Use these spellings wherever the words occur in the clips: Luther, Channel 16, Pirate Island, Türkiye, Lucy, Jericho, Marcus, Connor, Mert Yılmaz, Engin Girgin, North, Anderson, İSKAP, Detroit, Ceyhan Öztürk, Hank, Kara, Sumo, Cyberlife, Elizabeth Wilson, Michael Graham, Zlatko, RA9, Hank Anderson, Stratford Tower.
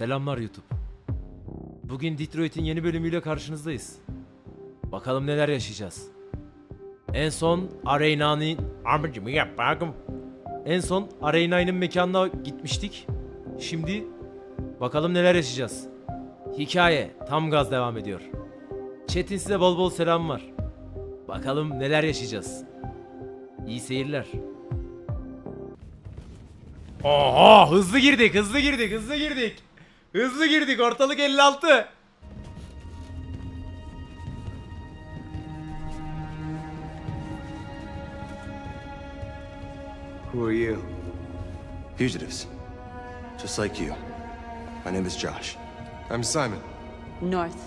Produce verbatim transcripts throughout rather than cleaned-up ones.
Selamlar YouTube. Bugün Detroit'in yeni bölümüyle karşınızdayız. Bakalım neler yaşayacağız. En son Areyna'nın... En son Areyna'nın mekanına gitmiştik. Şimdi bakalım neler yaşayacağız. Hikaye tam gaz devam ediyor. Chat'in size bol bol selam var. Bakalım neler yaşayacağız. İyi seyirler. Oha, hızlı girdik, hızlı girdik, hızlı girdik. Hızlı girdik, ortalık elli altı. Who are you? Fugitives. Just like you. My name is Josh. I'm Simon. North.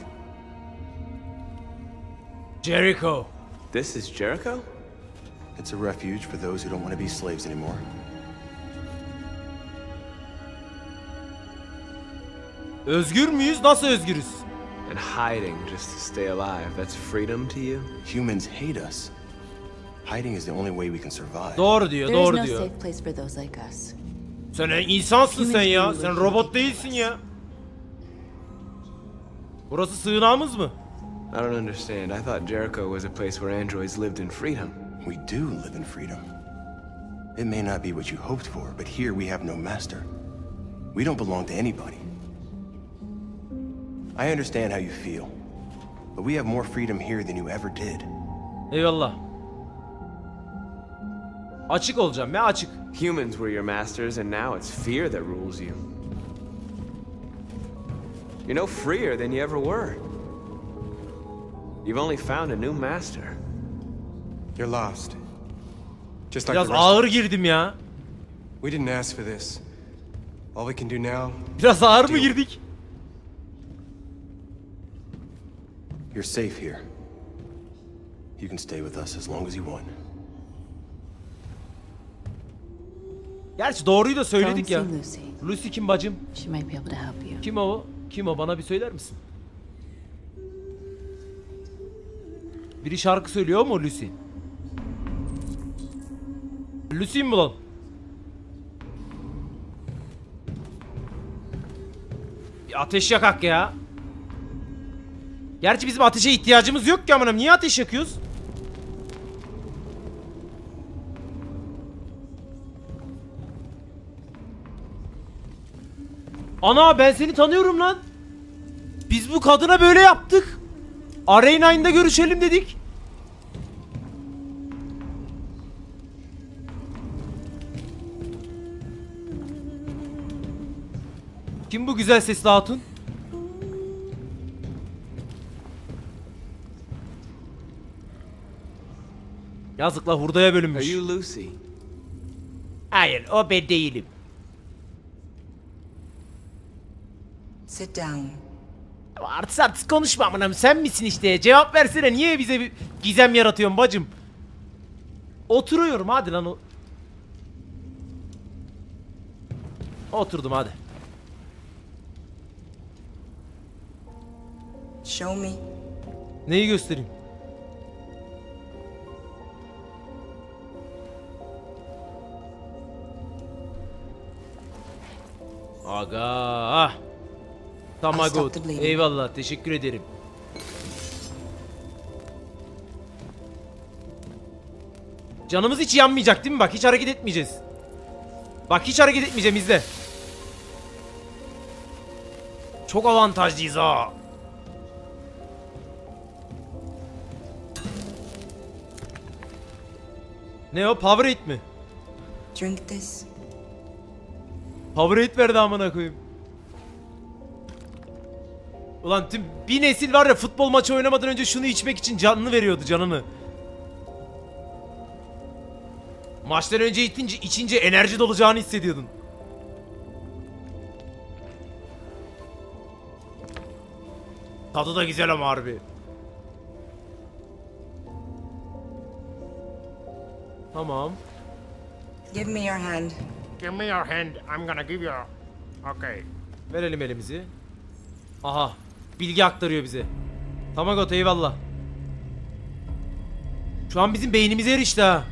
Jericho. This is Jericho? It's a refuge for those who don't want to be slaves anymore. Özgür müyüz? Nasıl özgürüz? And hiding just to stay alive. That's freedom to you? Humans hate us. Hiding is the only way we can survive. Doğru diyor, There doğru no diyor. Safe place for those like us. Sen insansın sen ya. Sen robot değilsin ya. Burası sığınağımız mı? I don't understand. I thought Jericho was a place where androids lived in freedom. We do live in freedom. It may not be what you hoped for, but here we have no master. We don't belong to anybody. I understand how you feel, but we have more freedom here than you ever did. Eyvallah. Açık olacağım ya, açık. Humans were your masters and now it's fear that rules you. You're no freer than you ever were. You've only found a new master. You're lost. Just like Biraz ağır girdim ya. We didn't ask for this. All we can do now. Biraz ağır mı girdik? You're safe here. You can stay with us as long as you want. Gerçi doğruyu da söyledik ya. Lucy. Lucy kim bacım? She might be able to help you. Kim o? Kim o? Bana bir söyler misin? Biri şarkı söylüyor mu Lucy? Lucy mi lan? Bir ateş yakak ya. Gerçi bizim ateşe ihtiyacımız yok ki amınım. Niye ateş yakıyoruz? Ana, ben seni tanıyorum lan. Biz bu kadına böyle yaptık. R A dokuz'da görüşelim dedik. Kim bu güzel sesli hatun? Yazıkla hurdaya bölünmüş. Are you Lucy? Hayır, o ben değilim. Sit down. Artık artık konuşma amınam, sen misin işte? Cevap versene, niye bize bir gizem yaratıyorsun bacım? Oturuyorum hadi lan o. Oturdum hadi. Show me. Neyi göstereyim? Aga. Tamagot. Eyvallah, teşekkür ederim. Canımız hiç yanmayacak değil mi? Bak hiç hareket etmeyeceğiz. Bak hiç hareket etmeyeceğim, izle. Çok avantajlıyız ha. Ne o? Powerade mi? Drink this. Powerade verdi amına koyayım. Ulan tüm bir nesil var ya, futbol maçı oynamadan önce şunu içmek için canını veriyordu, canını. Maçtan önce içince, içince enerji dolacağını hissediyordun. Tadı da güzel ama harbi. Tamam. Give me your hand. Give me your hand. I'm gonna give you. Okay. Verelim elimizi. Aha. Bilgi aktarıyor bize. Tamagot, eyvallah. Şu an bizim beynimize erişti ha.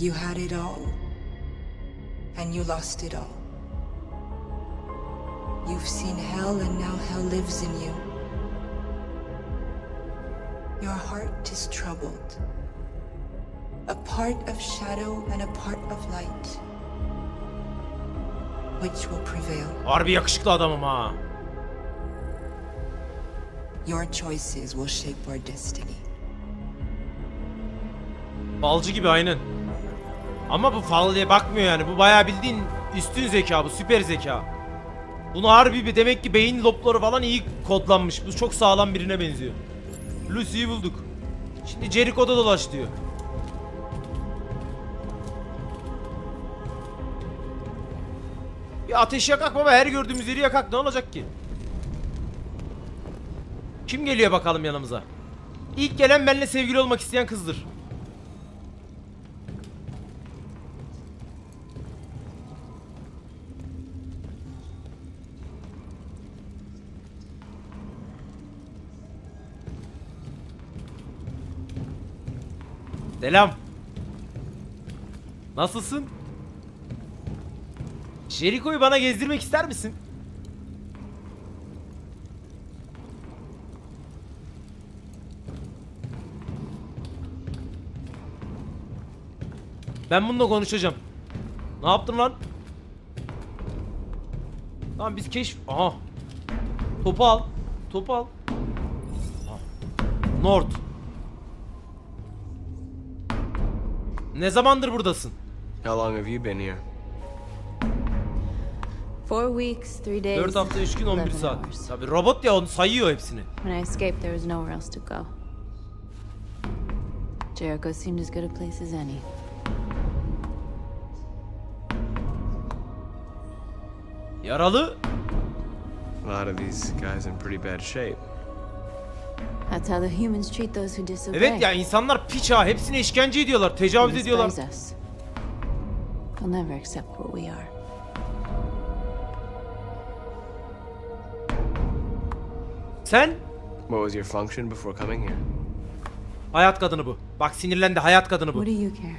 You had it all. and you lost it all. You've seen hell, and now hell lives in you. Your heart is troubled. A part of shadow and a part of light. Which will prevail? Harbi yakışıklı adamım ha. Your choices will shape our destiny. Falcı gibi aynen. Ama bu fal diye bakmıyor yani. Bu bayağı bildiğin üstün zeka, bu süper zeka. Bunu harbi bir demek ki beyin lobları falan iyi kodlanmış. Bu çok sağlam birine benziyor. Lucy'yi bulduk. Şimdi Jericho'da dolaş diyor. Bir ateş yakak baba, her gördüğümüz yeri yakak, ne olacak ki? Kim geliyor bakalım yanımıza? İlk gelen benimle sevgili olmak isteyen kızdır. Selam. Nasılsın? Jericho'yu bana gezdirmek ister misin? Ben bununla konuşacağım. Ne yaptın lan? Tamam biz keşf... Aha. Topu al. Topu al. Aha. North. Ne zamandır buradasın? How long have you been here? four weeks, three days. dört hafta, üç gün, on bir saat. Tabii robot ya, onu sayıyor hepsini. When I escaped, there was nowhere else to go. Jericho seemed as good a place as any. Yaralı. A lot of these guys in pretty bad shape. That's how the humans treat those who disobey. Evet ya, insanlar piç ha, hepsine işkence ediyorlar, tecavüz ediyorlar. They'll never accept what we are. Sen? What was your function before coming here? Hayat kadını bu. Bak sinirlendi, hayat kadını bu.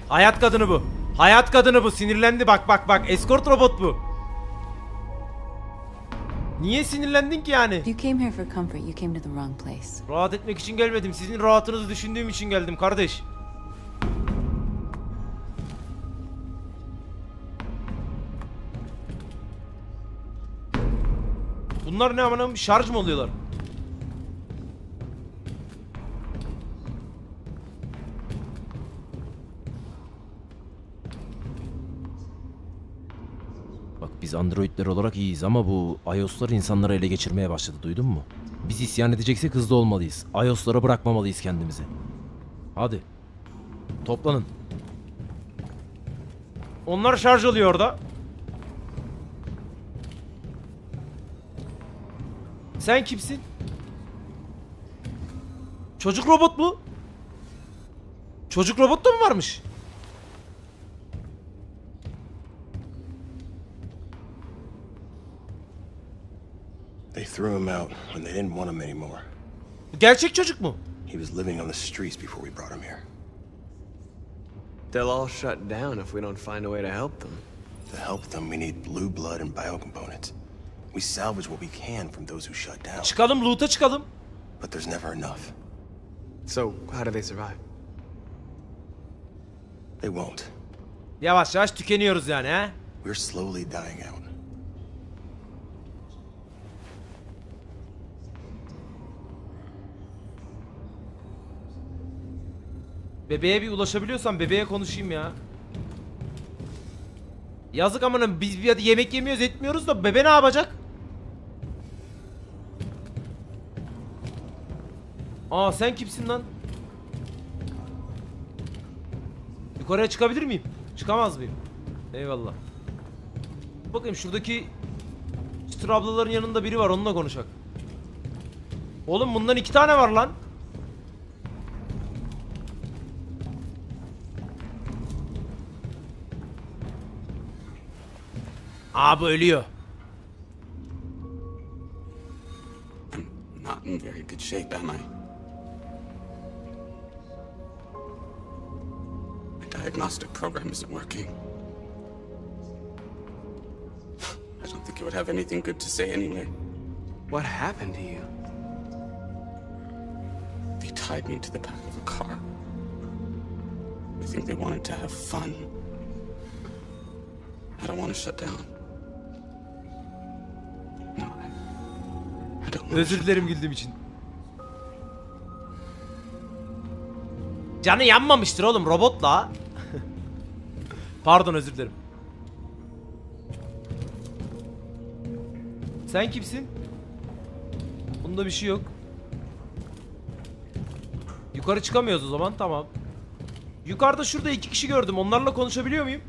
Hayat kadını bu. Hayat kadını bu, sinirlendi bak bak bak. Escort robot bu. Niye sinirlendin ki yani? Rahat etmek için gelmedim. Sizin rahatınızı düşündüğüm için geldim kardeş. Bunlar ne amına, şarj mı oluyorlar? Biz androidler olarak iyiyiz ama bu iOS'lar insanları ele geçirmeye başladı, duydun mu? Biz isyan edeceksek hızlı olmalıyız. iOS'lara bırakmamalıyız kendimizi. Hadi. Toplanın. Onlar şarj oluyor orada. Sen kimsin? Çocuk robot mu? Çocuk robot da mı varmış? Threw him out when they didn't want him anymore. Gerçek çocuk mu? He was living on the streets before we brought him here. They'll all shut down if we don't find a way to help them. To help them, we need blue blood and biocomponents. We salvage what we can from those who shut down. Çıkalım, loot'a çıkalım. But there's never enough. So, how do they survive? They won't. Yavaş yavaş tükeniyoruz yani, ha? We're slowly dying out. Bebeğe bir ulaşabiliyorsan bebeğe konuşayım ya. Yazık amanın, biz bir yemek yemiyoruz etmiyoruz da bebe ne yapacak? Aa sen kimsin lan? Yukarıya çıkabilir miyim? Çıkamaz mıyım? Eyvallah. Bakayım şuradaki çıtır ablaların yanında biri var, onunla konuşak. Oğlum bundan iki tane var lan. Abi ölüyor. Not in very good shape, am I? My diagnostic program isn't working. think you would have anything good to say anyway. What happened to you? They tied me to the back of a car. I think they wanted to have fun. I don't want to shut down. No, I don't want to. Özür dilerim güldüğüm için. Canı yanmamıştır oğlum robotla. Pardon, özür dilerim. Sen kimsin? Bunda bir şey yok. Yukarı çıkamıyoruz o zaman, tamam. Yukarıda şurada iki kişi gördüm. Onlarla konuşabiliyor muyum?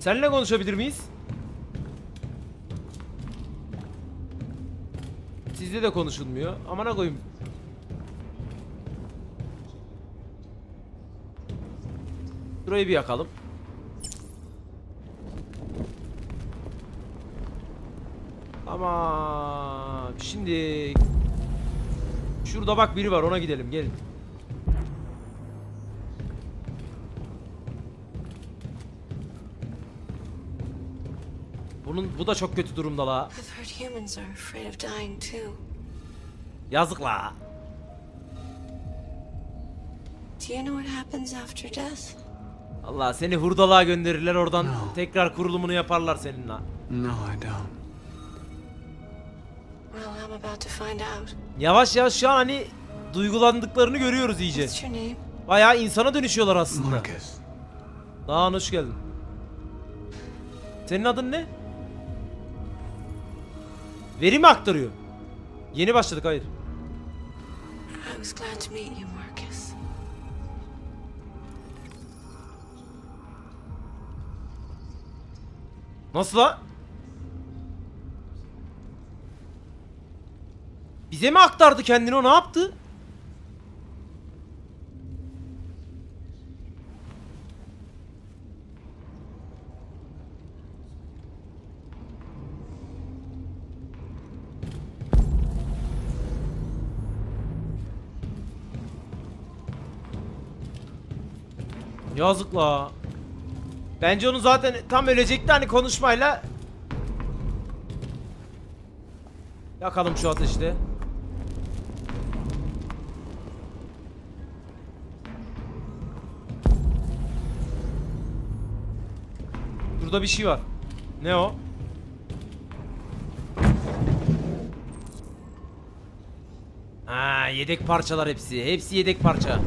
Seninle konuşabilir miyiz? Sizde de konuşulmuyor. Amana koyayım. Şurayı bir yakalım. Ama şimdi şurada bak biri var, ona gidelim, gelin. Bunun bu da çok kötü durumda la. Yazık la. Allah seni hurdalığa gönderirler, oradan no. tekrar kurulumunu yaparlar seninle. No, I don't. Yavaş yavaş şu an hani duygulandıklarını görüyoruz iyice. Bayağı insana dönüşüyorlar aslında. Marcus. Daha hoş geldin. Senin adın ne? Veri mi aktarıyor? Yeni başladık, hayır. Nasıl la? Bize mi aktardı kendini, o ne yaptı? Yazık la. Bence onu zaten tam ölecekti hani konuşmayla. Yakalım şu ateşte. Burada bir şey var. Ne o? Ha, yedek parçalar hepsi. Hepsi yedek parça.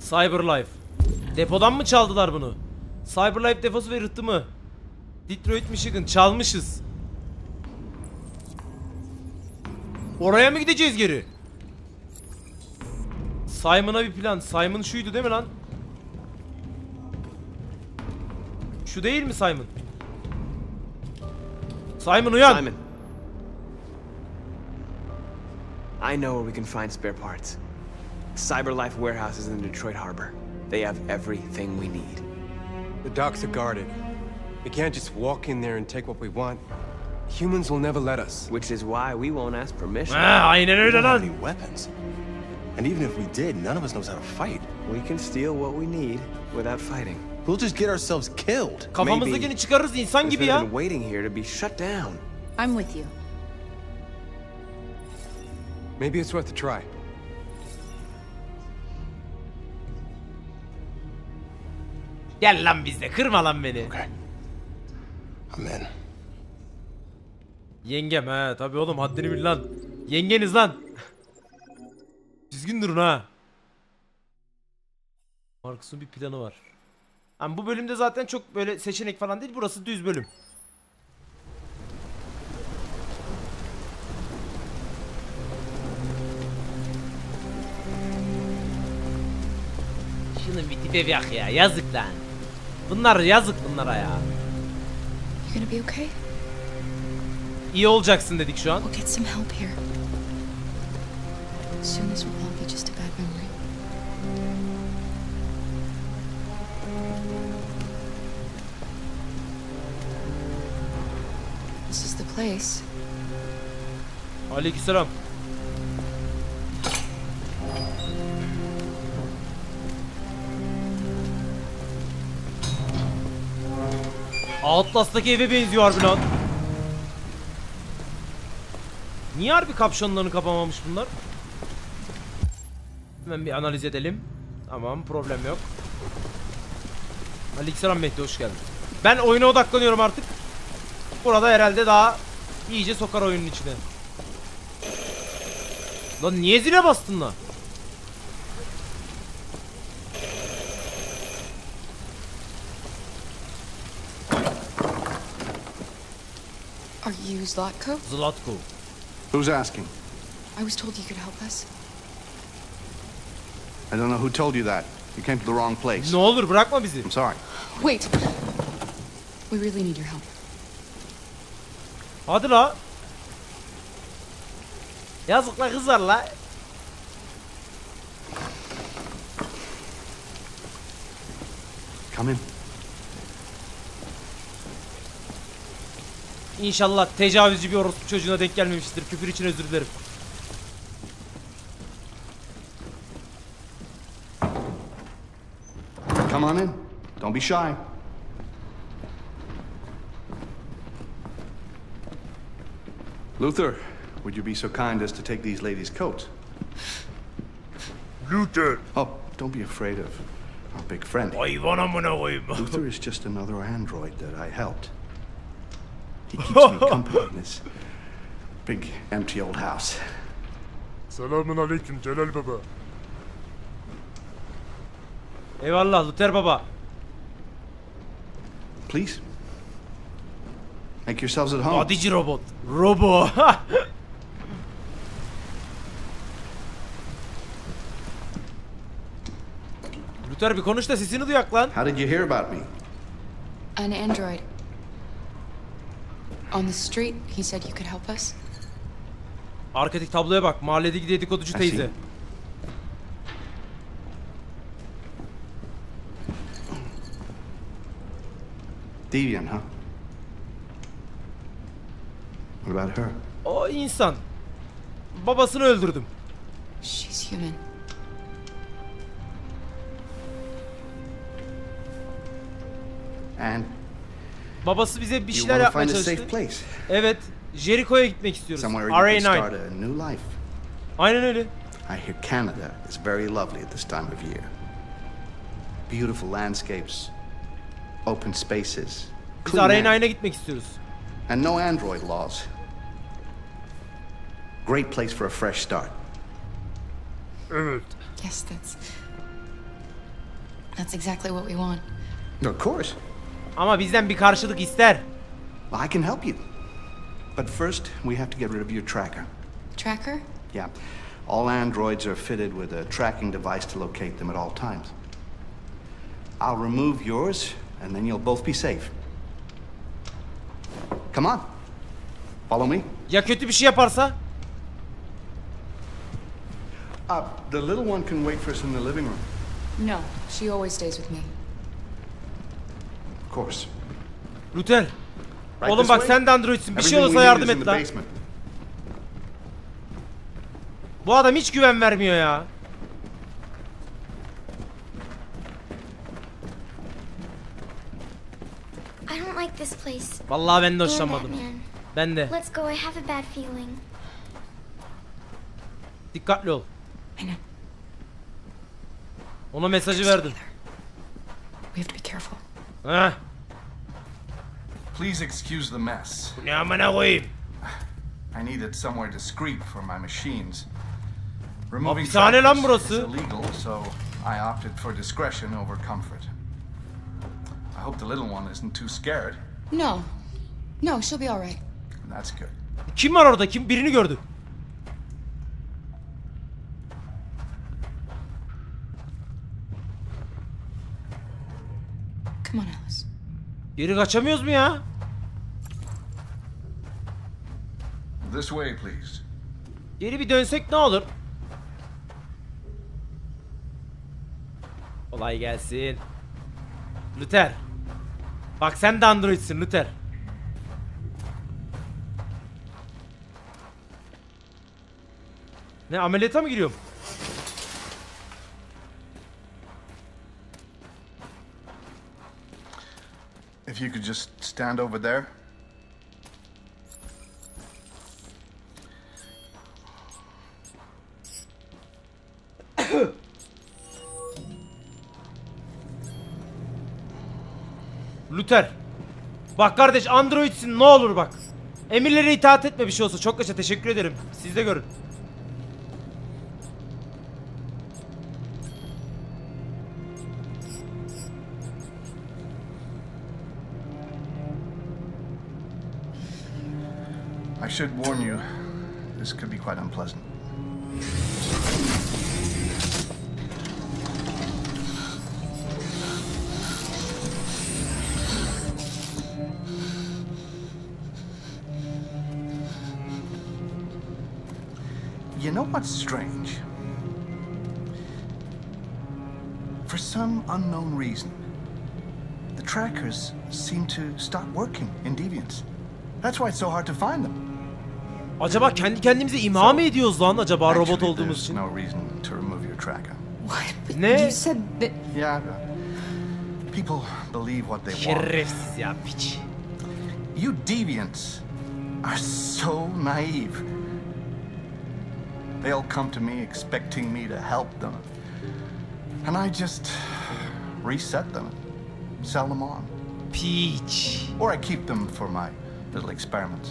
Cyberlife. Depodan mı çaldılar bunu? Cyberlife defosu ve rıhtımı. Detroit, Michigan. Çalmışız. Oraya mı gideceğiz geri? Simon'a bir plan. Simon şuydu değil mi lan? Şu değil mi Simon? Simon uyan. Simon. I know where we can find spare parts. Cyberlife warehouse is in the Detroit harbor. They have everything we need. The docks are guarded. We can't just walk in there and take what we want. Humans will never let us. Which is why we won't ask permission. Ah, aynen öyle lan. Weapons. And even if we did, none of us knows how to fight. We can steal what we need without fighting. We'll just get ourselves killed. Kafamızdakini çıkarırız insan gibi ya. We've been waiting here to be shut down. I'm with you. Maybe it's worth a try. Gel lan bizde, kırma lan beni. Okay. I'm in. Yengem ha, tabii oğlum haddini bil lan. Yengeniz lan. Düzgün durun ha. Marcus'un bir planı var. Yani bu bölümde zaten çok böyle seçenek falan değil. Burası düz bölüm. Şunun bir tipe bak ya. Yazık lan. Bunlar yazık bunlara ya. İyi olacaksın dedik şu an. place. Aleykümselam. Atlas'taki eve benziyor harbi lan. Niye harbi kapşonlarını kapamamış bunlar? Hemen bir analiz edelim. Tamam, problem yok. Aleykümselam Mehdi, hoş geldin. Ben oyuna odaklanıyorum artık. Burada herhalde daha iyice sokar oyunun içine. Lan niye zile bastın lan? Are you Zlatko? Zlatko. Who's asking? I was told you could help us. I don't know who told you that. You came to the wrong place. Ne olur bırakma bizi. I'm sorry. Wait. We really need your help. Hadi la. Yazık la kızlar la. Come in. İnşallah tecavüzcü bir orospu çocuğuna denk gelmemiştir. Küfür için özür dilerim. Come on in. Don't be shy. Luther, would you be so kind as to take these ladies' coats? Luther. Oh, don't be afraid of our big friend. Luther is just another android that I helped. He keeps me company in this big, empty old house. Selamun aleyküm Celal Baba. Eyvallah Luther Baba. Please. Make yourselves at home. Adici robot. Robo. Luther bir konuş da sesini duyak lan. How did you hear about me? An android. On the street, he said you could help us. Arkadaki tabloya bak. Mahalledeki dedikoducu teyze. Deviant, huh? What about her? O insan. Babasını öldürdüm. She's human. And babası bize bir şeyler yapmaya çalıştı. Evet, Jericho'ya gitmek istiyoruz. R A nine. Aynen öyle. I hear Canada is very lovely at this time of year. Beautiful landscapes, open spaces. Biz R A nine'a gitmek istiyoruz. And no android laws. Great place for a fresh start. Evet. Yes, that's that's exactly what we want. Of course. Ama bizden bir karşılık ister. Well, I can help you. But first, we have to get rid of your tracker. Tracker? Yeah. All androids are fitted with a tracking device to locate them at all times. I'll remove yours, and then you'll both be safe. Come on. Follow me. Ya kötü bir şey yaparsa? Uh, the little one can wait for us in the living room. No, she always stays with me. Course. Luther. Right. Oğlum bak sen de androidsin. Bir şey olursa yardım et lan. Bu adam hiç güven vermiyor ya. I don't like this place. Vallahi ben de hoşlanmadım. Ben de. Let's go. I have a bad feeling. Dikkatli ol. Aynen. Ona mesajı verdim. We have to be careful. Huh? Please excuse the mess. I'm gonna leave. I needed somewhere discreet for my machines. Removing trackers is illegal, so I opted for discretion over comfort. I hope the little one isn't too scared. No, no, she'll be all right. That's good. Kim var orada? Kim? Birini gördü. Come on, Alice. Geri kaçamıyoruz mu ya? This way, please. Geri bir dönsek ne olur? Kolay gelsin. Luther. Bak sen de androidsin Luther. Ne, ameliyata mı giriyorum? If you could just stand over there. Luther. Bak kardeş, Android'sin, ne olur bak. Emirlere itaat etme bir şey olsa. Çok yaşa, teşekkür ederim. Siz de görün. I should warn you. This could be quite unpleasant. You know what's strange? For some unknown reason, the trackers seem to stop working in Deviants. That's why it's so hard to find them. Acaba kendi kendimize imha mı ediyoruz lan acaba robot olduğumuz için? No reason to remove your tracker. What? Ne? You said that... Yeah. People believe what they want. Şerefsiz ya piç. You Deviants are so naive. They'll come to me expecting me to help them. And I just reset them, sell them on. Peach. Or I keep them for my little experiments.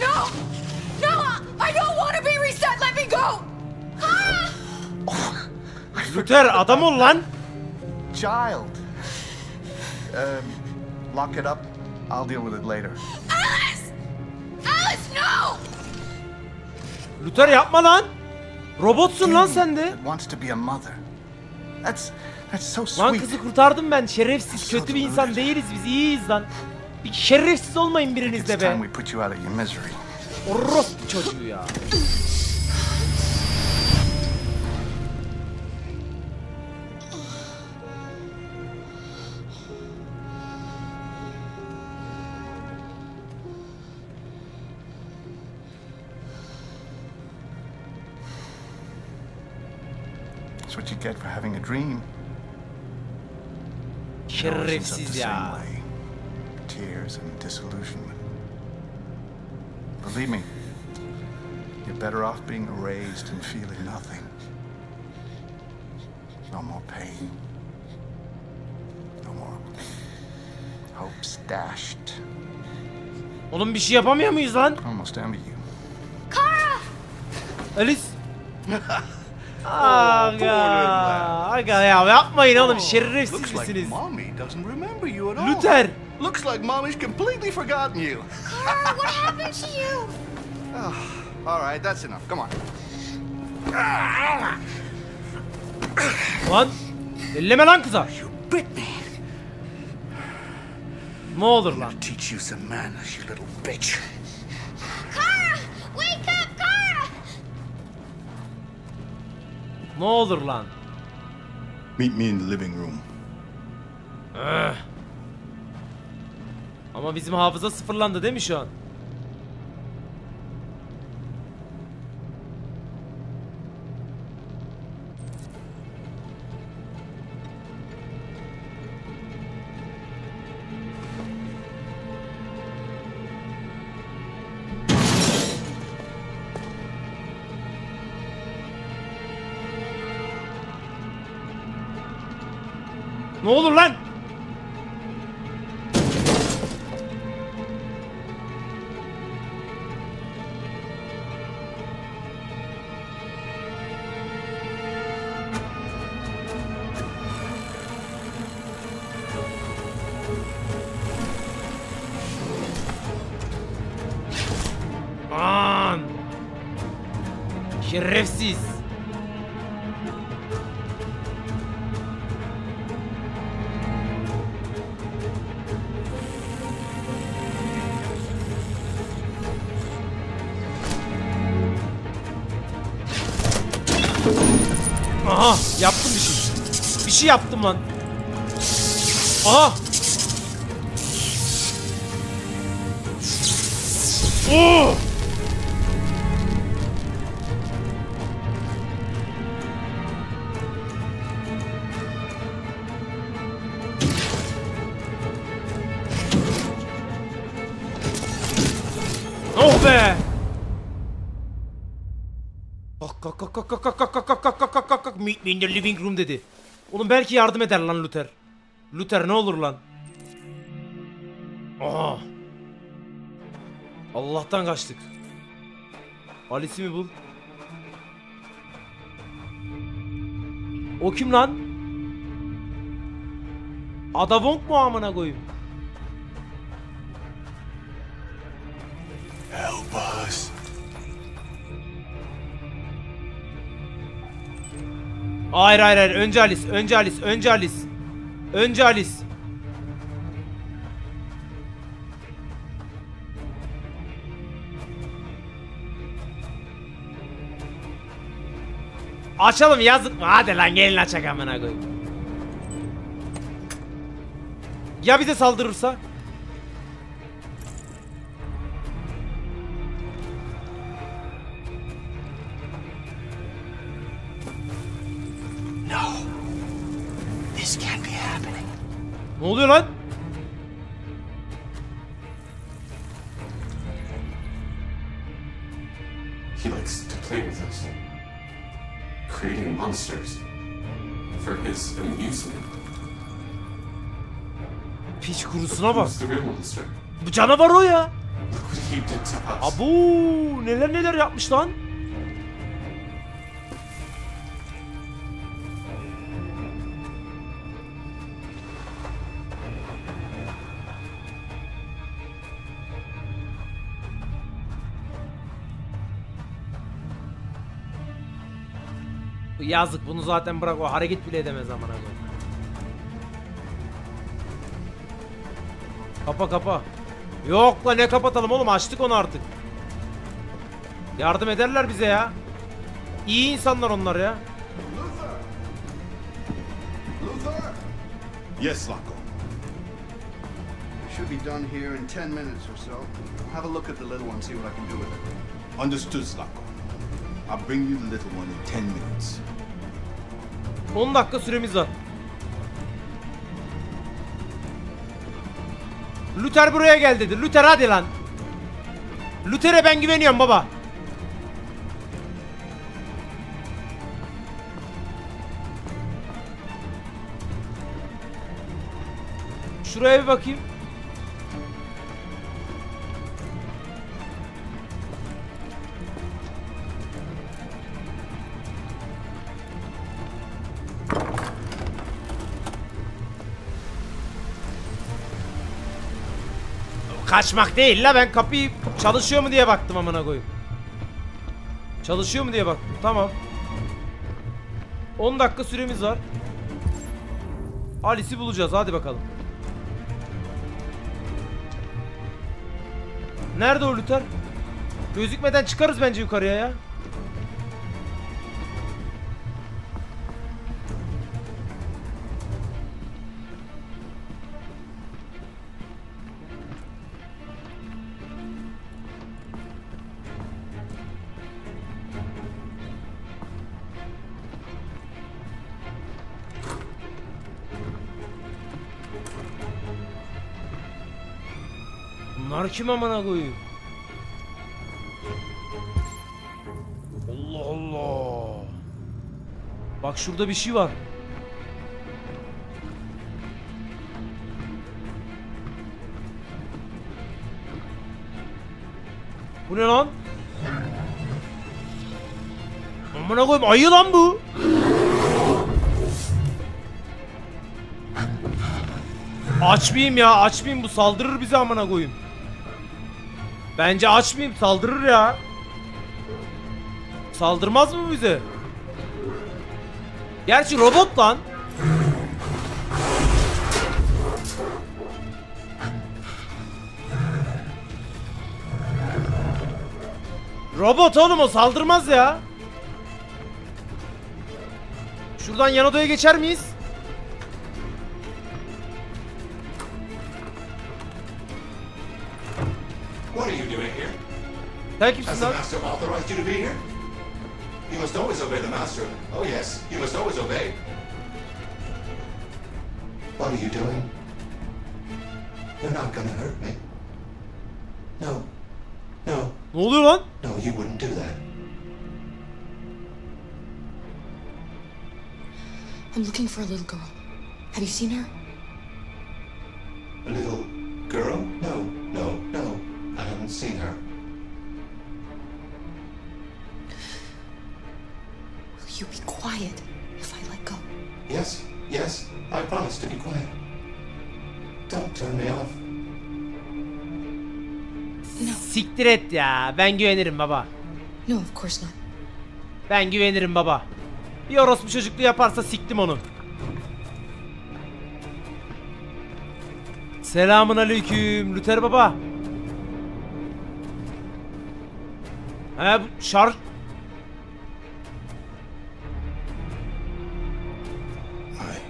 No! No! I don't want to be reset! Let me go! Ah! Oh, Luther, adam ol lan! Child. Um, lock it up. I'll deal with it later. Alice! Alice, no! Luther yapma lan. Robotsun lan sen de. Lan kızı kurtardım ben. Şerefsiz, kötü bir insan değiliz biz. İyiyiz lan. Bir şerefsiz olmayın birinizde be. Orospu çocuğu ya. What you get for having a dream. Şerefsiz ya. Tears and disillusionment. Believe me, you're better off being erased and feeling nothing. No more pain. No more hopes dashed. Oğlum bir şey yapamıyor muyuz lan? Almost empty you. Kara. Alice. Aga, aga ya yapmayın oğlum, şerefsiz misiniz? Luther. Looks like mommy's completely forgotten you. Kara, what happened to you? All right, that's enough. Come on. Lan, elleme lan kıza. You bit me. Ne olur lan? Teach you some manners, you little bitch. Kara, wake up. Ne olur lan. Meet me in the living room. Ee. Ama bizim hafıza sıfırlandı değil mi şu an? Ne olur lan? Lan! Şerefsiz! Aha, yaptım bir şey. Bir şey yaptım lan. Aha. Oo. be. Kalk kalk kalk kalk kalk kalk kalk kalk kalk kalk kalk kalk. Meet me in the living room dedi. Oğlum belki yardım eder lan Luther. Luther ne olur lan. Aha. Allah'tan kaçtık. Alice'i mi bul? O kim lan? Ada Wong mu amına koyayım? Help us. Hayır hayır hayır. Önce Alice, önce Alice, önce Alice. Önce Alice. Açalım yazık mı? Hadi lan gelin açak amına koyayım. Ya bize saldırırsa? No. This can't be happening. Ne oluyor lan? He likes to play with us. Creating monsters for his amusement. Piç kurusuna bak. Bu canavar o ya. Abu neler neler yapmış lan. Yazık bunu zaten bırak o hareket bile edemez amına koyayım. Kapa kapa. Yok la ne kapatalım oğlum açtık onu artık. Yardım ederler bize ya. İyi insanlar onlar ya. Luther. Luther. Yes, Zlatko. Should be done here in ten minutes or so. Have a look at the little one, see what I can do with it. Understood, Zlatko. I'll bring you the little one in ten minutes. on dakika süremiz var. Luther buraya gel dedi. Luther hadi lan. Luther'e ben güveniyorum baba. Şuraya bir bakayım. Kaçmak değil la ben kapıyı çalışıyor mu diye baktım amına koyayım. Çalışıyor mu diye baktım. Tamam. on dakika süremiz var. Alice'i bulacağız hadi bakalım. Nerede o Luther? Gözükmeden çıkarız bence yukarıya ya. Kim amına koyayım? Allah Allah. Bak şurada bir şey var. Bu ne lan? Amına koyayım ayı lan bu. Açmayayım ya, açmayayım bu saldırır bize amına koyayım. Bence açmayayım saldırır ya. Saldırmaz mı bize? Gerçi robot lan. Robot oğlum o saldırmaz ya. Şuradan yan odaya geçer miyiz? Sen kimsin lan? Ne oluyor lan? I'm looking for a little girl. Have you seen her? A little girl? No, no, no. I haven't seen her. Will you be quiet if I let go? Yes, yes. I promise to be quiet. Don't turn me off. No. Siktir et ya. Ben güvenirim baba. No, of course not. Ben güvenirim baba. Bir orospu çocukluğu yaparsa siktim onu. Selamun aleyküm Luther baba. He bu şarj... Hi.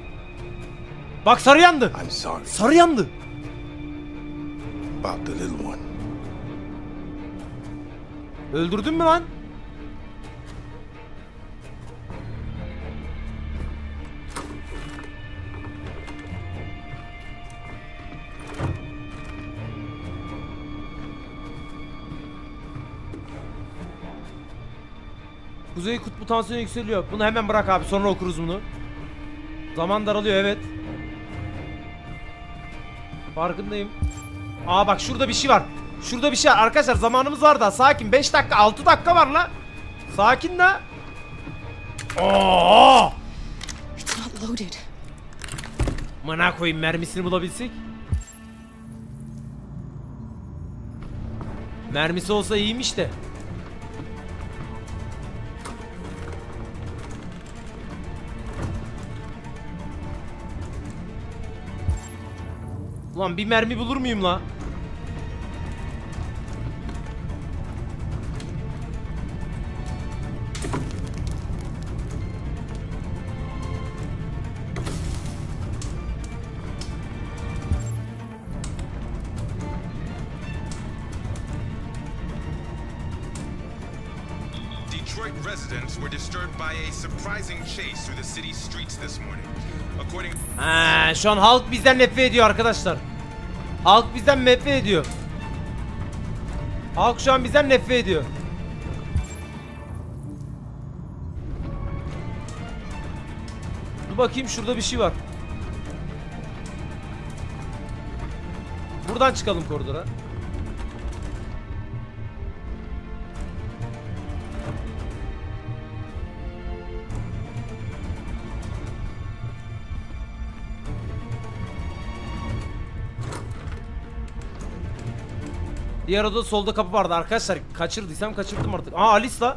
Bak sarı yandı. I'm sorry. Sarı yandı. About the little one. Öldürdün mü lan? Kuzey kutbu tansiyonu yükseliyor. Bunu hemen bırak abi. Sonra okuruz bunu. Zaman daralıyor evet. Farkındayım. Aa bak şurada bir şey var. Şurada bir şey var. Arkadaşlar zamanımız var da sakin. beş dakika altı dakika var la. Sakin la. Ooo. Mana koyayım mermisini bulabilsek. Mermisi olsa iyiymiş de. Ulan bir mermi bulur muyum la? Detroit residents were disturbed by a surprising chase through the city streets this morning. Ha, şu an halk bizden nefret ediyor arkadaşlar. Halk bizden nefret ediyor. Halk şu an bizden nefret ediyor. Dur bakayım şurada bir şey var. Buradan çıkalım koridora. Diğer odada solda kapı vardı arkadaşlar. Kaçırdıysam kaçırdım artık. Aa Alice la.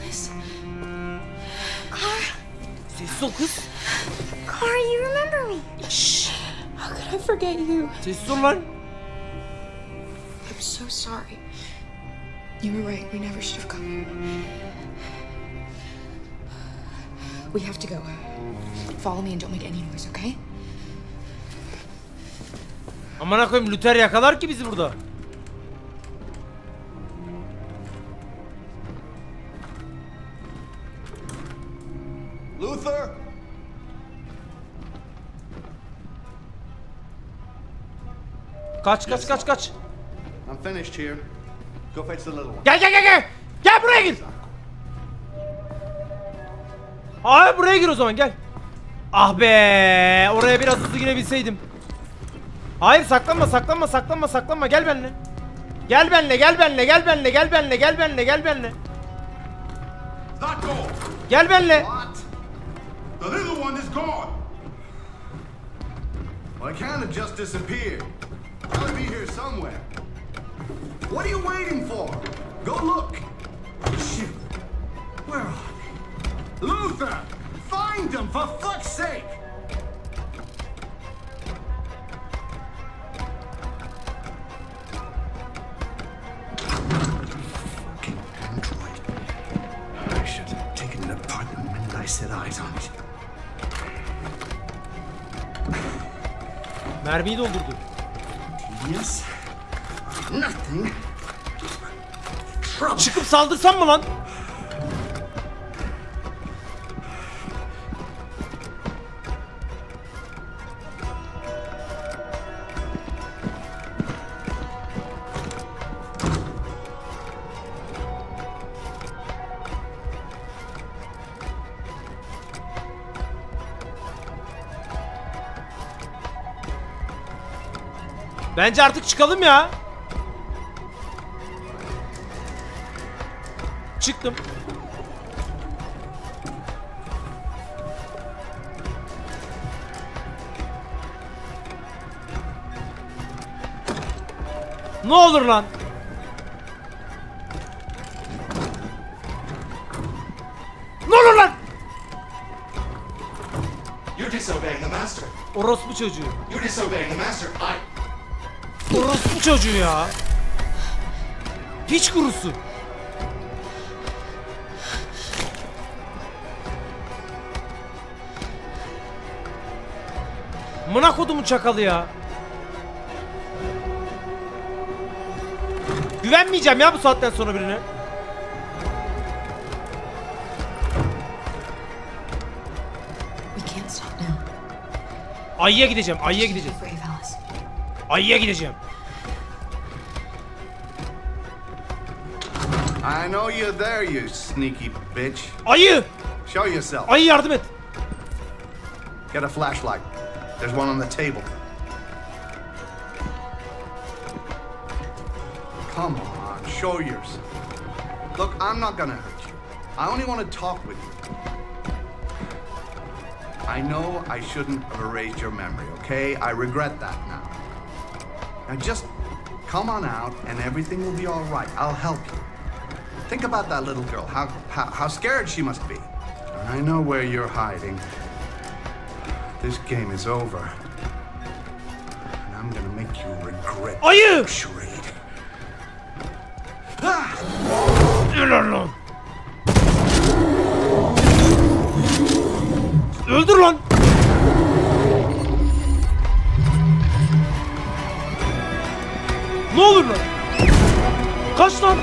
Alice. Kara. Sessiz ol kız. Kara, you remember me? Shh. How could I forget you? Sessiz ol lan. I'm so sorry. You were right. We never should have come here. We have to go. Follow me and don't make any noise, okay? Amına koyayım Luther yakalar ki bizi burada. Luther. Kaç kaç kaç kaç. I'm finished here. Go fetch the little one. Gel gel gel gel. Gel buraya gir. Hayır buraya gir o zaman gel. Ah be, oraya biraz hızlı girebilseydim. Hayır saklanma saklanma saklanma saklanma gel benimle. Gel benimle gel benimle gel benimle gel benimle gel benimle gel benimle. Gel benimle. The little one is gone. I can't just disappear. Gotta be here somewhere. What are you waiting for? Go look. Shoot. Where are they? Luther, find them for fuck's sake. Mermiyi doldurdu. Yes. Nothing. Çıkıp saldırsam mı lan? Bence artık çıkalım ya. Çıktım. Ne olur lan. Ne olur lan. You're disobeying the master. Orospu çocuğu. You're disobeying the master. I... Orospu çocuğu ya. Hiç kurusu. Mına kodumun çakalı ya. Güvenmeyeceğim ya bu saatten sonra birine. Ayıya gideceğim, ayıya gideceğim. Ayıya gideceğim. I know you're there, you sneaky bitch. Ayı! Show yourself. Ayı yardım et. Get a flashlight. There's one on the table. Come on, show yours. Look, I'm not gonna hurt you. I only want to talk with you. I know I shouldn't have erased your memory, okay? I regret that now. Now just come on out and everything will be all right. I'll help you. Think about that little girl, how, how, how scared she must be. I know where you're hiding. This game is over. And I'm gonna make you regret. Are you? Öldür lan. Öldür lan. Ne olur lan. Kaç lan.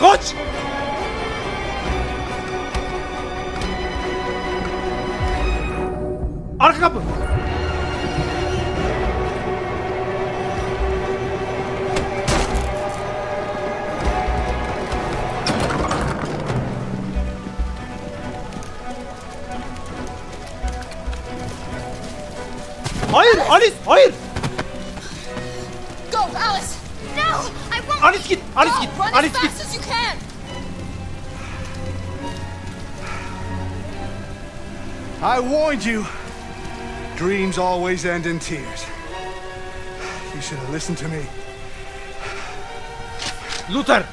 Kaç. Arka kapı. Hayır, Alice, hayır. Go, Alice. No, I won't. Alice git, Alice go, git, run Alice as fast git. As you can. I warned you. Dreams always end in tears. You should have listened to me. Luther.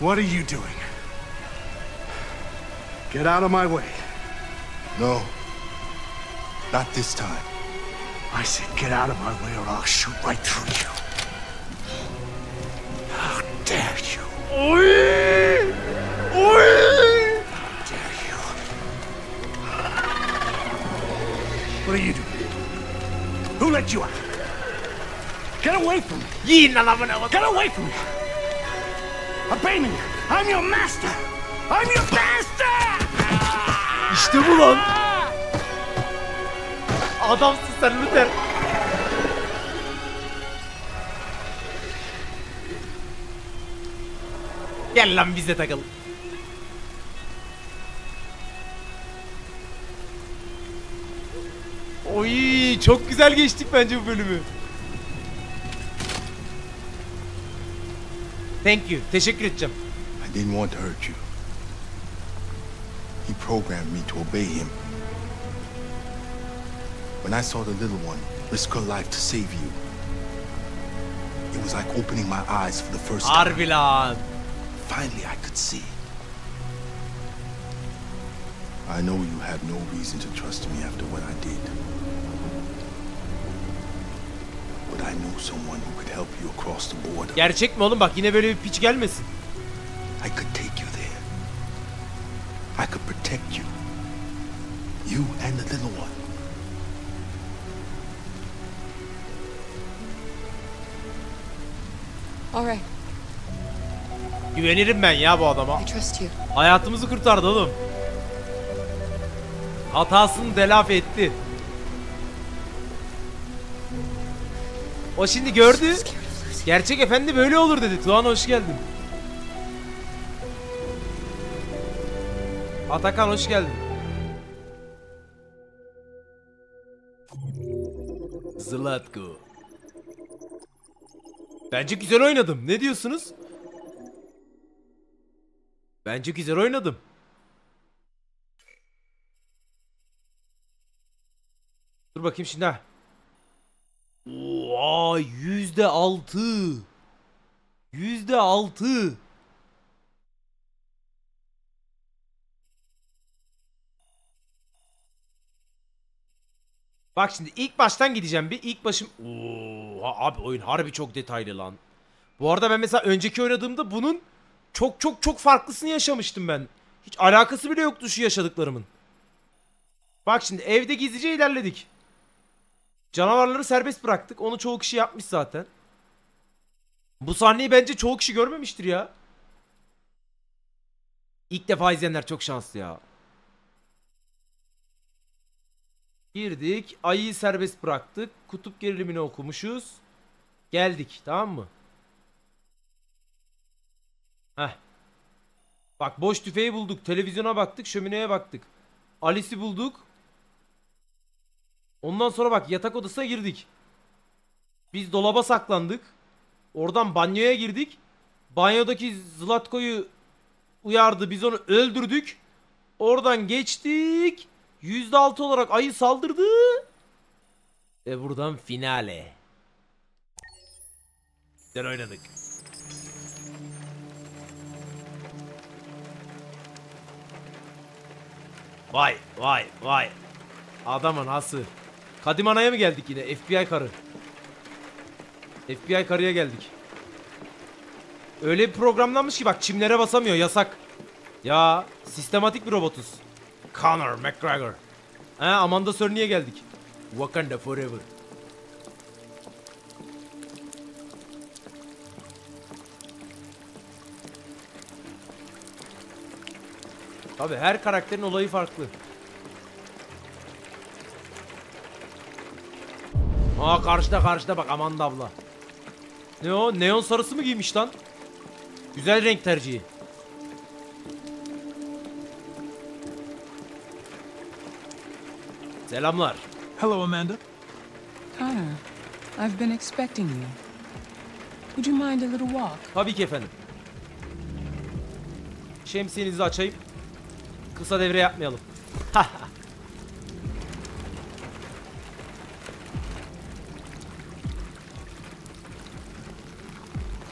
What are you doing? Get out of my way. No. Not this time. I said get out of my way or I'll shoot right through you. How dare you? Oy! Oy! How dare you? What are you doing? Who let you out? Get away from me! Get away from me! Obey me! I'm your master! I'm your master! İşte bu lan! Adamsın sen Luther. Gel lan bize takıl. Oy, çok güzel geçtik bence bu bölümü. Thank you. Teşekkür edeceğim. I didn't want to hurt you. He programmed me to obey him. When I saw the little one risk her life to save you, it was like opening my eyes for the first time. Arvilan. Finally, I could see. I know you have no reason to trust me after what I did. But I know someone who could help you across the border. Gerçek mi oğlum? Bak yine böyle bir piç gelmesin. I could take you there. I could protect you. You and the little one. Alright. Güvenirim ben ya bu adama. I trust you. Hayatımızı kurtardı oğlum. Hatasını telafi etti. O şimdi gördü. Gerçek efendi böyle olur dedi. Tuğan hoş geldin. Atakan hoş geldin. Zlatko. Bence güzel oynadım. Ne diyorsunuz? Bence güzel oynadım. Dur bakayım şimdi ha. Oha, yüzde altı. Yüzde altı. Bak şimdi ilk baştan gideceğim bir. İlk başım... Oha abi, oyun harbi çok detaylı lan. Bu arada ben mesela önceki oynadığımda bunun çok çok çok farklısını yaşamıştım ben. Hiç alakası bile yoktu şu yaşadıklarımın. Bak şimdi evde gizlice ilerledik. Canavarları serbest bıraktık. Onu çoğu kişi yapmış zaten. Bu sahneyi bence çoğu kişi görmemiştir ya. İlk defa izleyenler çok şanslı ya. Girdik. Ayıyı serbest bıraktık. Kutup gerilimini okumuşuz. Geldik. Tamam mı? Heh. Bak boş tüfeği bulduk. Televizyona baktık. Şömineye baktık. Alice'i bulduk. Ondan sonra bak yatak odasına girdik. Biz dolaba saklandık. Oradan banyoya girdik. Banyodaki Zlatko'yu uyardı. Biz onu öldürdük. Oradan geçtik. yüzde altı olarak ayı saldırdı. Ve buradan finale. Güzel oynadık. Vay vay vay. Adamın hası. Kadim Ana'ya mı geldik yine? F B I karı. F B I karıya geldik. Öyle bir programlanmış ki bak çimlere basamıyor, yasak. Ya sistematik bir robotuz. Connor McGregor. He, Amanda Sörni'ye geldik. Wakanda forever. Tabi her karakterin olayı farklı. Aa karşıda karşıda bak Amanda abla. Ne o? Neon sarısı mı giymiş lan? Güzel renk tercihi. Selamlar. Hello Amanda. Connor, I've been expecting you. Would you mind a little walk? Tabii ki efendim. Şemsiyenizi açayım. Kısa devre yapmayalım.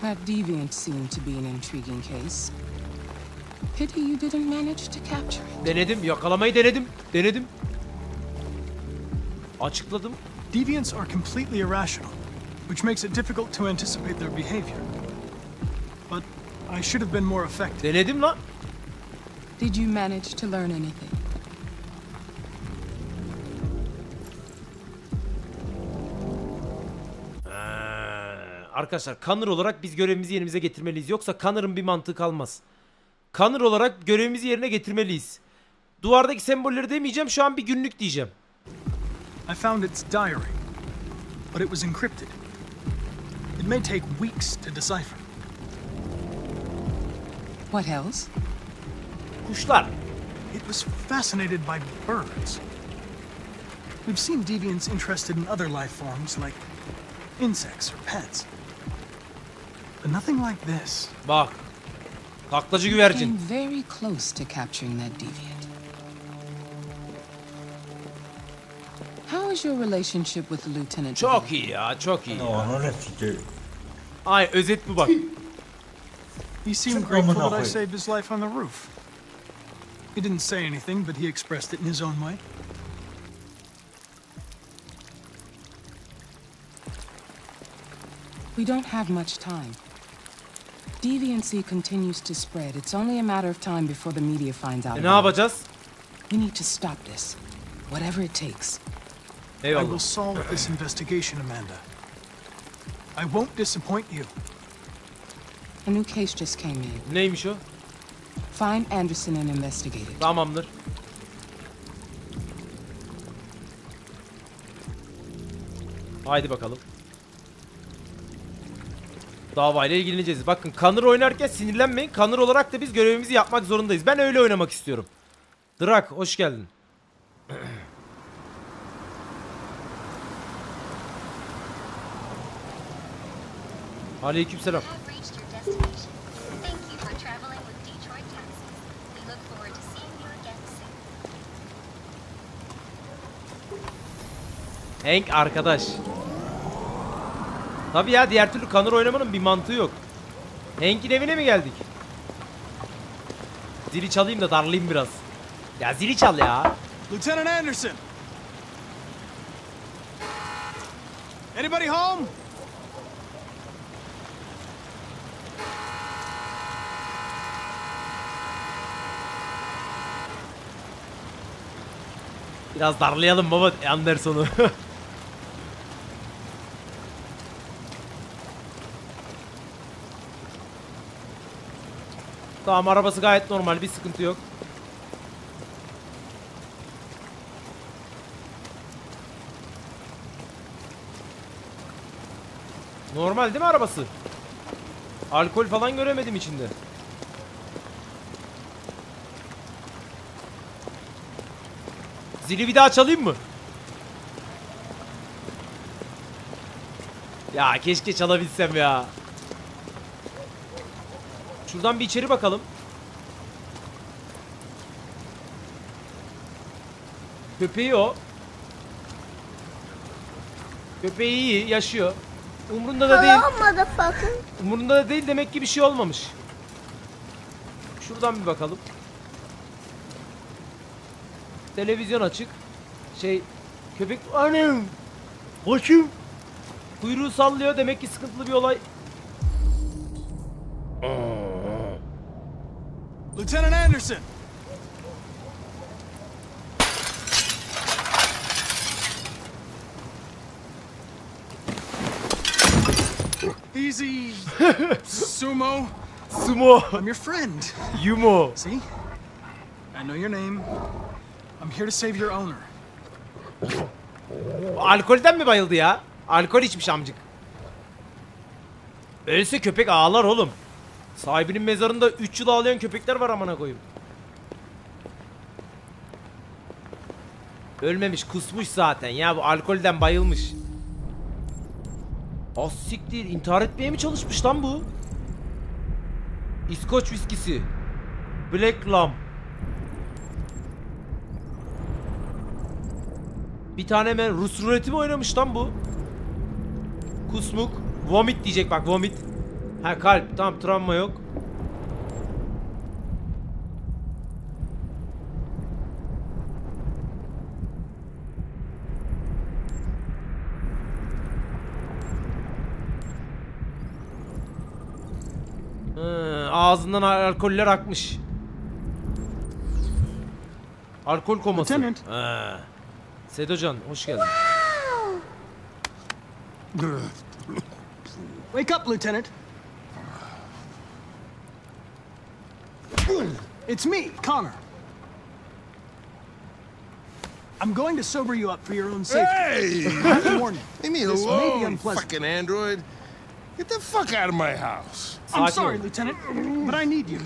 That deviant seemed to be an intriguing case. Pity you didn't manage to capture it. Denedim, yakalamayı denedim. Denedim. Açıkladım. Deviants are completely irrational, which makes it difficult to anticipate their behavior. But I should have been more effective. Denedim lan. Did you manage to learn anything? Ee, arkadaşlar Connor olarak biz görevimizi yerimize getirmeliyiz. Yoksa Connor'ın bir mantığı kalmaz. Connor olarak görevimizi yerine getirmeliyiz. Duvardaki sembolleri demeyeceğim. Şu an bir günlük diyeceğim. I found its diary, but it was encrypted. It may take weeks to decipher. What else? Kuşlar. It was fascinated by birds. We've seen deviants interested in other life forms like insects or pets, but nothing like this. Bak, taklacı güvercin. Very close to capturing that deviant. How is your relationship with the lieutenant? Çok iyi ya, çok iyi. Ya. Ay özet bu bak. He seemed grateful that I saved his life on the roof. He didn't say anything, but he expressed it in his own way. We don't have much time. Deviancy continues to spread. It's only a matter of time before the media finds out. E ne yapacağız? We need to stop this, whatever it takes. Eyvallah. I will solve this investigation, Amanda. I won't disappoint you. A new case just came in. Neymiş o? Find Anderson and investigate it. Tamamdır. Haydi bakalım. Davayla ilgileneceğiz. Bakın Connor oynarken sinirlenmeyin. Connor olarak da biz görevimizi yapmak zorundayız. Ben öyle oynamak istiyorum. Drak hoş geldin. Aleykümselam. Hank arkadaş. Tabii ya, diğer türlü Connor oynamanın bir mantığı yok. Hank'in evine mi geldik? Zili çalayım da darlayayım biraz. Ya zili çal ya. Lieutenant Anderson. Anybody home? Biraz darlayalım baba Anderson'u. Tamam, arabası gayet normal, bir sıkıntı yok. Normal değil mi arabası? Alkol falan göremedim içinde. Zili bir daha çalayım mı? Ya keşke çalabilsem ya. Şuradan bir içeri bakalım. Köpeği o. Köpeği iyi, yaşıyor. Umrunda da değil. Umrunda da değil, demek ki bir şey olmamış. Şuradan bir bakalım. Televizyon açık. Şey, köpek annem. Hoşum. Kuyruğu sallıyor, demek ki sıkıntılı bir olay. Lieutenant Anderson. Easy. Sumo. Sumo. I'm your friend. Yumo. See? I know your name. I'm here to save your owner. Alkolden mi bayıldı ya? Alkol içmiş amcık. Öyleyse köpek ağlar oğlum. Sahibinin mezarında üç yıl ağlayan köpekler var amına koyayım. Ölmemiş, kusmuş zaten ya, bu alkolden bayılmış. Az siktir, intihar etmeye mi çalışmış lan bu? İskoç viskisi. Black Lamb. Bir tane hemen Rus ruleti mi oynamış lan bu? Kusmuk. Vomit diyecek bak, vomit. Ha kalp, tamam, travma yok. Hı, ağzından alkoller akmış. Alkol koması. Ha. Sedocan, hoş geldin. Wake up, Lieutenant. It's me, Connor. I'm going to sober you up for your own safety. Hey! Warning. Leave me this alone, may be fucking android. Get the fuck out of my house. I'm Sakin. sorry, Lieutenant, but I need you.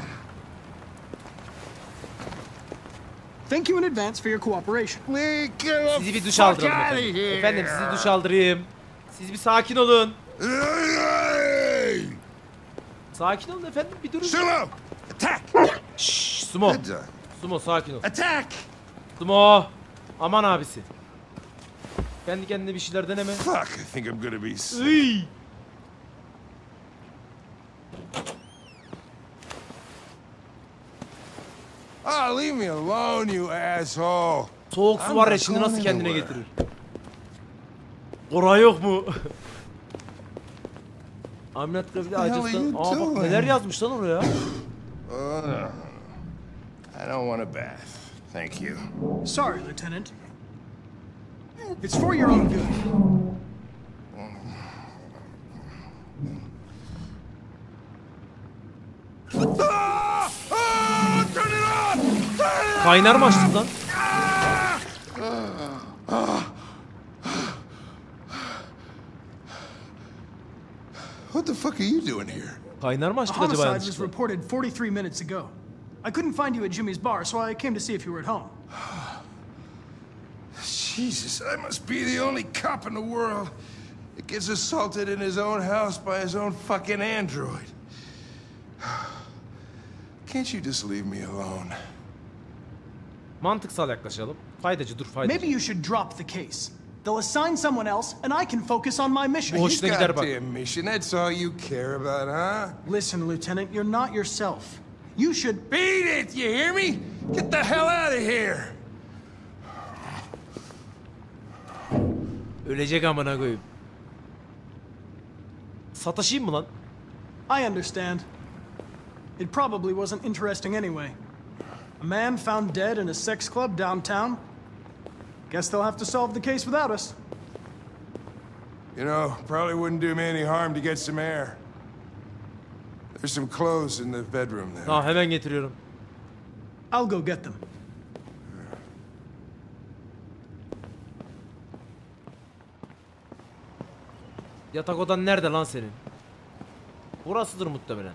Thank you in advance for your cooperation. Sizi bir duş aldıralım efendim. Efendim, sizi duş aldırayım. Siz bir sakin olun. Sakin olun efendim, bir durun. Sumo! Attack! Şşş, Sumo. Sumo sakin ol. Attack! Sumo! Aman abisi. Kendi kendine bir şeyler deneme. Fuck, I think I'm gonna be sick. Oh, leave me alone, you asshole. Soğuk su var ya, şimdi nasıl kendine getirir? Oraya yok mu? Ameliyat grafide acıstan. Aa bak neler yazmış lan oraya. I don't want a bath. Thank you. Sorry, Lieutenant. It's for your own good. Kaynar mı açtık lan? What the fuck are you doing here? Kaynar mı açtık acaba? Homicide was reported forty-three minutes ago. I couldn't find you at Jimmy's bar, so I came to see if you were at home. Jesus, I must be the only cop in the world. gets assaulted in his own house by his own fucking android. Can't you just leave me alone? Mantıksal yaklaşalım. Faydacı dur faydacı. Maybe you should drop the case. They'll assign someone else, and I can focus on my mission. Boşuna gider bak. Mission. That's all you care about, huh? Listen, Lieutenant, you're not yourself. You should beat it. You hear me? Get the hell out of here. Ölecek amına koyayım. Sataşayım mı lan? I understand. It probably wasn't interesting anyway. A man found dead in a sex club downtown. Guess they'll have to solve the case without us. You know, probably wouldn't do me any harm to get some air. There's some clothes in the bedroom there. Ah, hemen getiriyorum. I'll go get them. Yatak odan nerede lan senin? Burasıdır muhtemelen.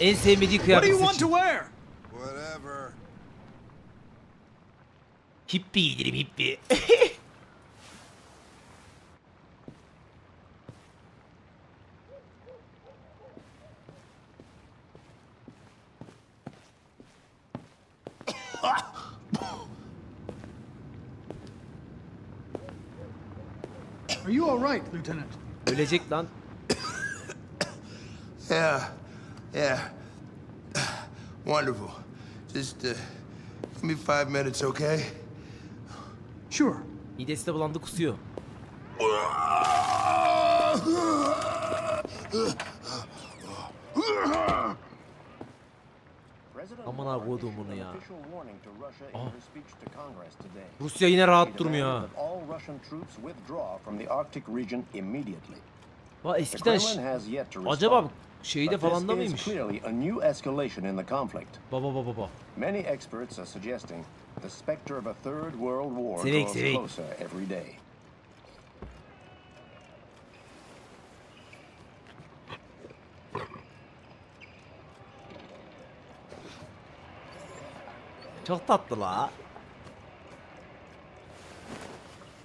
En sevmediği kıyafet seçim. Hippi giydirim hippi. Are you all right, Lieutenant? Ölecek lan. Yeah. Yeah. Wonderful. Just uh, give me five minutes, okay? Sure. Midesi de bulandı, kusuyor. Aman abi koydum bunu ya. Aa. Rusya yine rahat durmuyor. Valla eskiden acaba şeyde falan da mıymış? Baba baba baba. Sevek sevek. Çok tatlı la.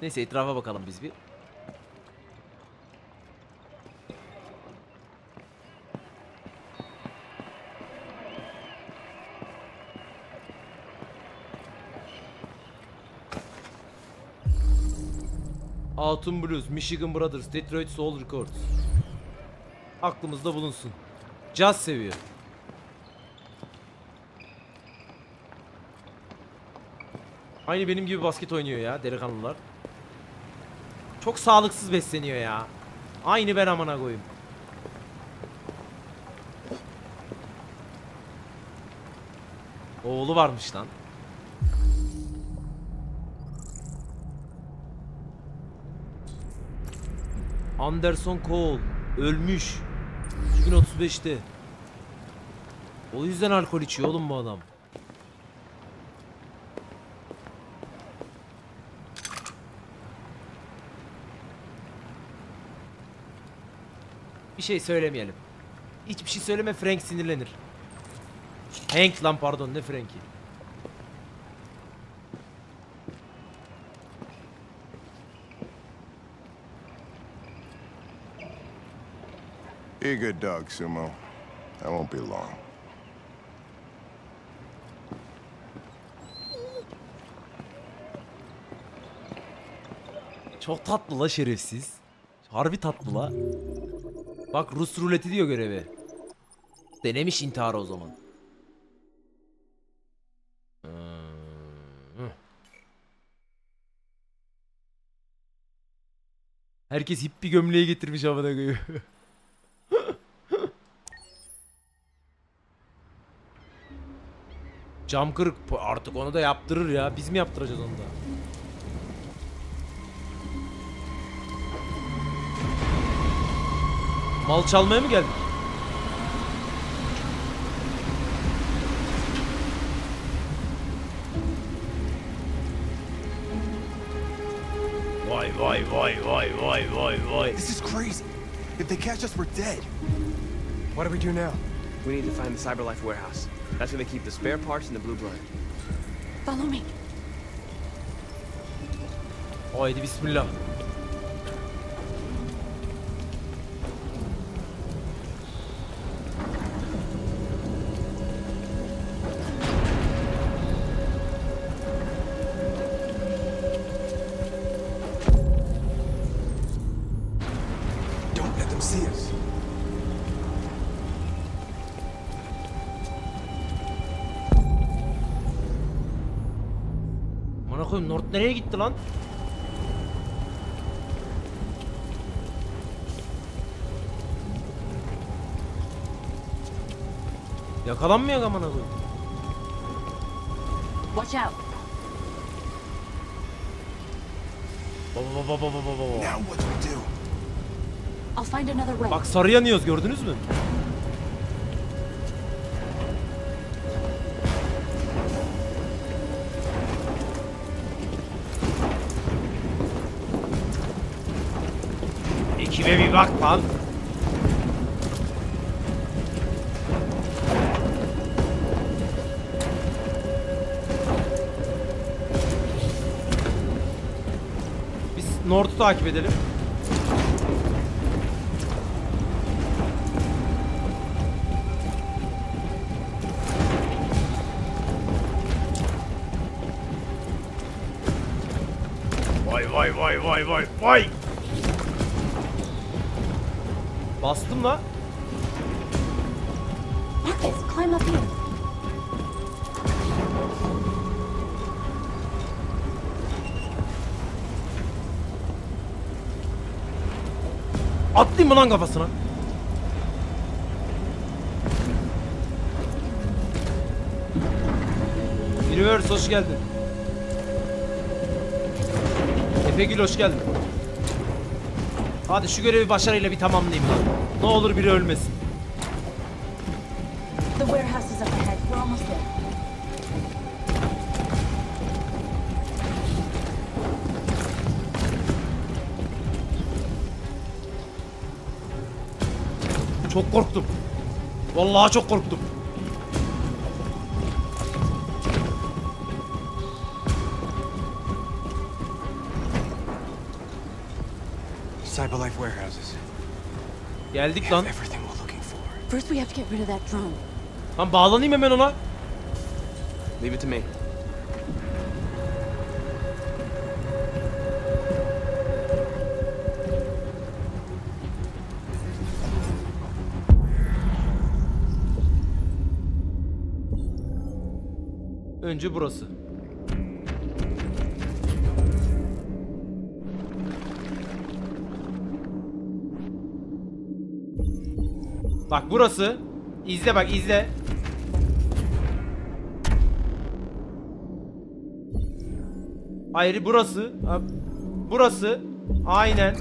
Neyse etrafa bakalım biz bir. Autumn Blues, Michigan Brothers, Detroit Soul Records. Aklımızda bulunsun. Caz seviyor. Aynı benim gibi basket oynuyor ya delikanlılar. Çok sağlıksız besleniyor ya. Aynı ben amına koyayım. Oğlu varmış lan. Anderson Cole ölmüş iki bin otuz beş'te. O yüzden alkol içiyor oğlum bu adam. Bir şey söylemeyelim. Hiçbir şey söyleme, Frank sinirlenir. Hank lan pardon, ne Frank'i. Be a good dog, Sumo. I won't be long. Çok tatlı la şerefsiz. Harbi tatlı la. Bak Rus ruleti diyor görevi. Denemiş intiharı o zaman. Herkes hippi gömleği getirmiş havada koyuyor. Cam kırık artık, onu da yaptırır ya. Biz mi yaptıracağız onu da? Mal çalmaya mı geldik? Vay vay vay vay vay vay vay. This is crazy. If they catch us, we're dead. What do we do now? We need to find the Cyberlife warehouse. That's going to keep the spare parts in the blue blind. Follow me. Haydi bismillah. North nereye gitti lan? Yakalanmıyor amına koyayım. Watch out. Baba baba baba baba. I'll find another way. Bak sarı yanıyoruz, gördünüz mü? Ve bir bak lan. Biz North'u takip edelim. Vay vay vay vay vay vay. Bastım la. Atlayayım mı lan kafasına? Universe hoş geldin. Efegül hoş geldin. Hadi şu görevi başarıyla bir tamamlayayım lan. Ne olur biri ölmesin. Çok korktum. Vallahi çok korktum. Cyberlife warehouses. Geldik lan. First we have to get rid of that drone. Lan bağlanayım hemen ona. Leave it to me. Önce burası. Bak burası. İzle bak izle. Hayır burası. Burası. Aynen.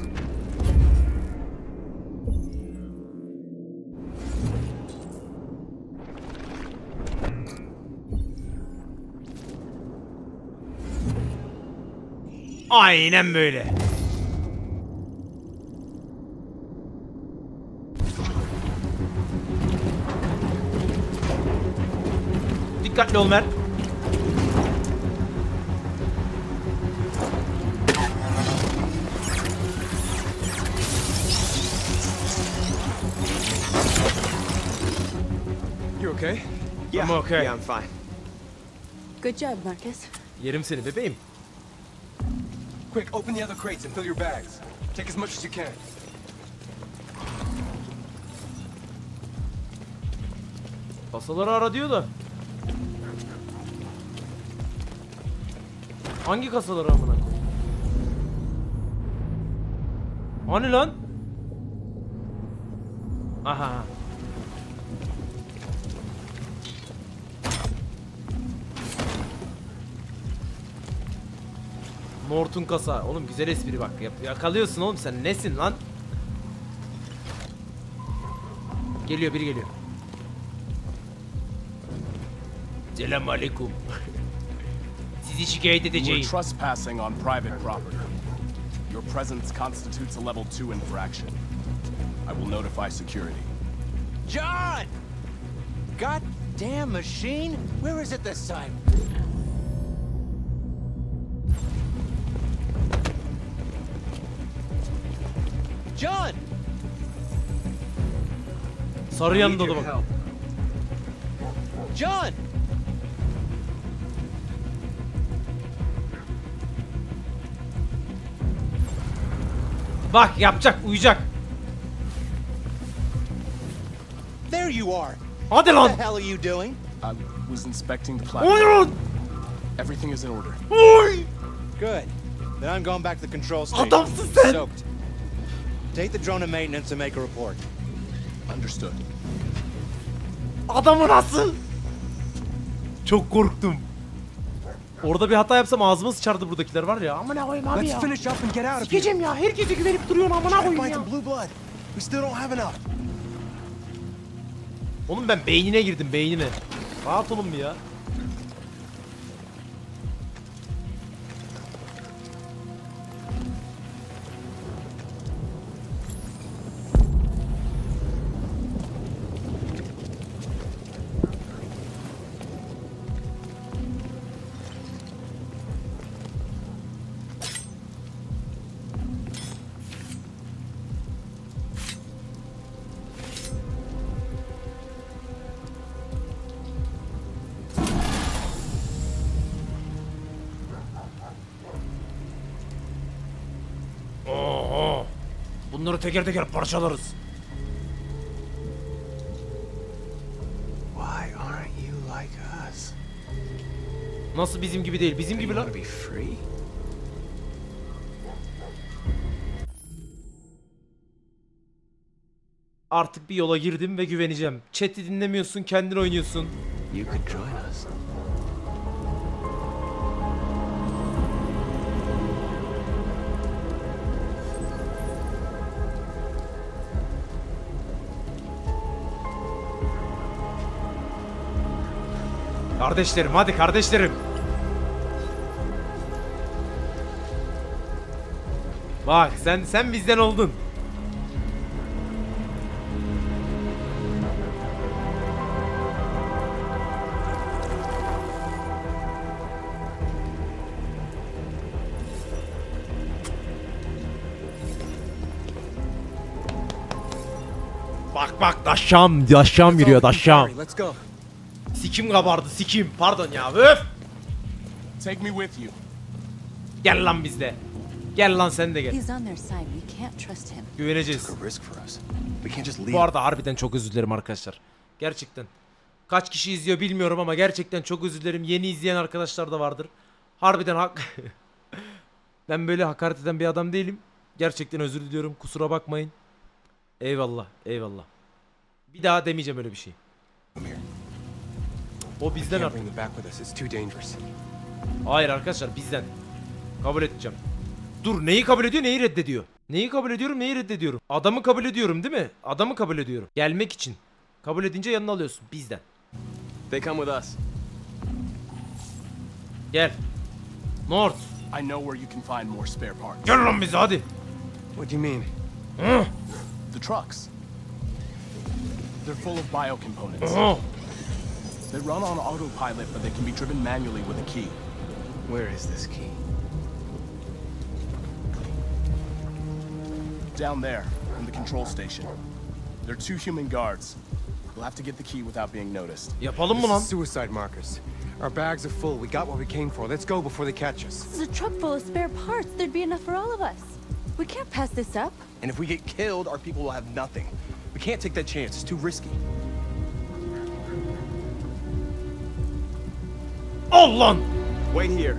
Aynen böyle. Dikkatli ol Mert. You okay? Yeah. I'm okay. Yeah, I'm fine. Good job, Marcus. Yerim seni bebeğim. Quick, open the other crates and fill your bags. Take as much as you can. Kasaları ara diyor da. Hangi kasaları amına koyayım? Hani lan? Aha. North'un kasa. Oğlum güzel espri bak. Yakalıyorsun oğlum sen. Nesin lan? Geliyor, biri geliyor. Selamünaleyküm. Sizi şikayet edeceğim. You are trespassing on private property. Your presence constitutes a level two infraction. I will notify security. John! God damn machine! Where is it this time? Sarı yanında da bak. John. Bak yapacak, uyuyacak. There you are. Hadi lan. What the hell are you doing? I was inspecting the platform. Everything is in order. Oy. Good. Then I'm going back to the control station. Adamsın sen. Soaked. Take the drone to maintenance and make a report. Understood. Adamı nasıl? Çok korktum. Orada bir hata yapsam ağzıma sıçardı buradakiler var ya. Amına koyayım abi ya. Sikeceğim ya. Herkese güvenip duruyorsun amına koyayım ya. Oğlum ben beynine girdim beynine. Rahat olun bir ya. Bunları teker teker parçalarız. Why aren't you like us? Nasıl bizim gibi değil? Bizim gibi lan. Artık bir yola girdim ve güveneceğim. Chat'i dinlemiyorsun, kendin oynuyorsun. You could join us. Kardeşlerim hadi kardeşlerim. Bak sen sen bizden oldun. Bak bak daşam daşam yürüyor daşam. Sikim kabardı, sikim. Pardon ya, öf! Take me with you. Gel lan bizde. Gel lan sen de gel. Güveneceğiz. Bu arada harbiden çok özür dilerim arkadaşlar. Gerçekten. Kaç kişi izliyor bilmiyorum ama gerçekten çok özür dilerim. Yeni izleyen arkadaşlar da vardır. Harbiden hak... Ben böyle hakaret eden bir adam değilim. Gerçekten özür diliyorum, kusura bakmayın. Eyvallah, eyvallah. Bir daha demeyeceğim öyle bir şey. O bizden artık. Hayır arkadaşlar bizden. Kabul edeceğim. Dur neyi kabul ediyor neyi reddediyor. Neyi kabul ediyorum neyi reddediyorum. Adamı kabul ediyorum değil mi? Adamı kabul ediyorum. Gelmek için. Kabul edince yanına alıyorsun bizden. They come with us. Gel. North. I know where you can find more spare parts. Gel lan bize hadi. What do you mean? Hı? The trucks. They're full of bio components. Hı. They run on autopilot, but they can be driven manually with a key. Where is this key? Down there, in the control station. There are two human guards. We'll have to get the key without being noticed. Yapalım mı lan? Suicide markers. Our bags are full. We got what we came for. Let's go before they catch us. This is a truck full of spare parts. There'd be enough for all of us. We can't pass this up. And if we get killed, our people will have nothing. We can't take that chance. It's too risky. Ol lan. Wait here.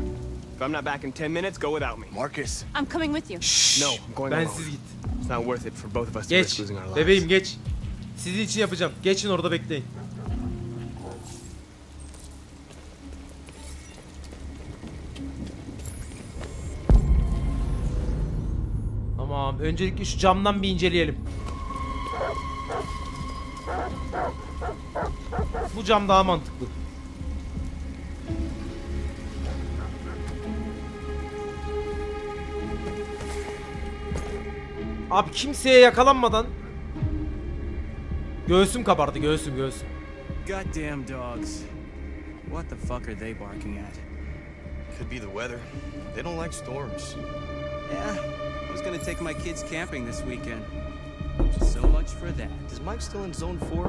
If I'm not back in ten minutes, go without me. Marcus. I'm coming with you. Şşş. No, I'm going alone. Bensiz git. It's not worth it for both of us to risk losing our lives. Geç. Bebeğim geç. Sizin için yapacağım. Geçin orada bekleyin. Tamam. Öncelikle şu camdan bir inceleyelim. Bu cam daha mantıklı. Abi kimseye yakalanmadan göğsüm kabardı göğsüm göğsüm. Goddamn dogs. What the fuck are they barking at? Could be the weather. They don't like storms. Yeah. I was going to take my kids camping this weekend. So much much for that. Is Mike still in zone four?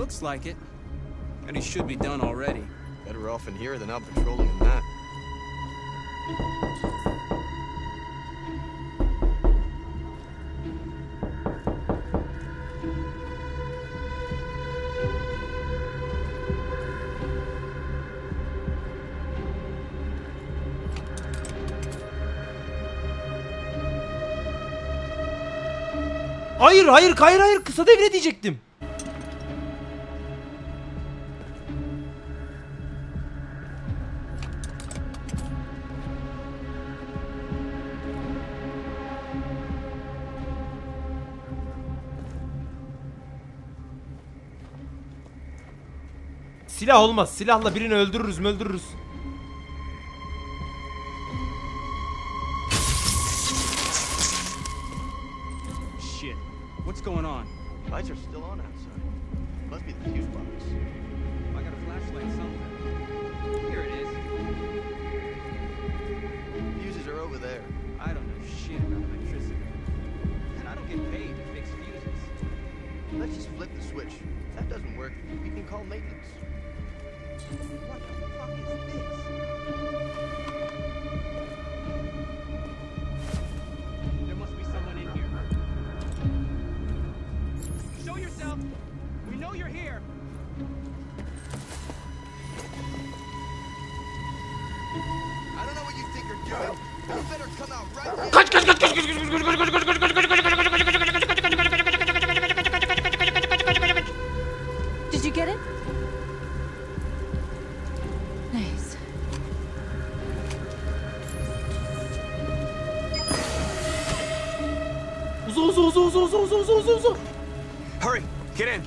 Looks like it. And he should be done already. Better off in here than out patrolling in that. Hayır hayır hayır hayır kısa devre diyecektim. Silah olmaz. Silahla birini öldürürüz mü öldürürüz. Shit. What's going on? Lights are still on outside. Must be the fuse box. I got a flashlight somewhere. Here it is. Fuses are over there. I don't know shit about electricity. And I don't get paid to fix fuses. Let's just flip the switch. If that doesn't work, we can call maintenance. What the fuck is this? There must be someone in here. Show yourself. We know you're here. I don't know what you think you're doing. You better come out right now. Kaç kaç kaç kaç kaç kaç kaç kaç kaç kaç kaç kaç kaç kaç kaç kaç kaç kaç kaç kaç kaç kaç kaç. Get it? Nice. Uzo, uzo, uzo, uzo, uzo, uzo, uzo, uzo. Hurry, get in.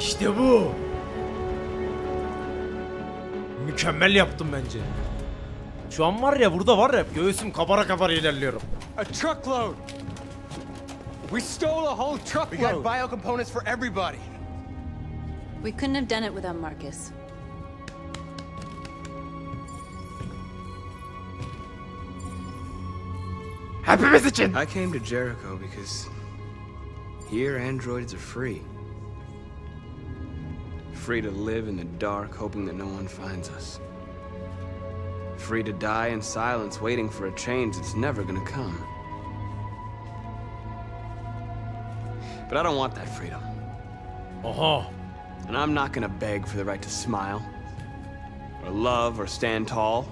İşte bu. Mükemmel yaptım bence. Şu an var ya burada var ya göğsüm kabara kabara ilerliyorum. A truckload. We stole a whole truckload. We got bio components for everybody. We couldn't have done it without Marcus. Hepimiz için. I came to Jericho because here androids are free. Free to live in the dark, hoping that no one finds us. Free to die in silence, waiting for a change that's never gonna come. But I don't want that freedom. Uh-huh. And I'm not gonna beg for the right to smile, or love, or stand tall.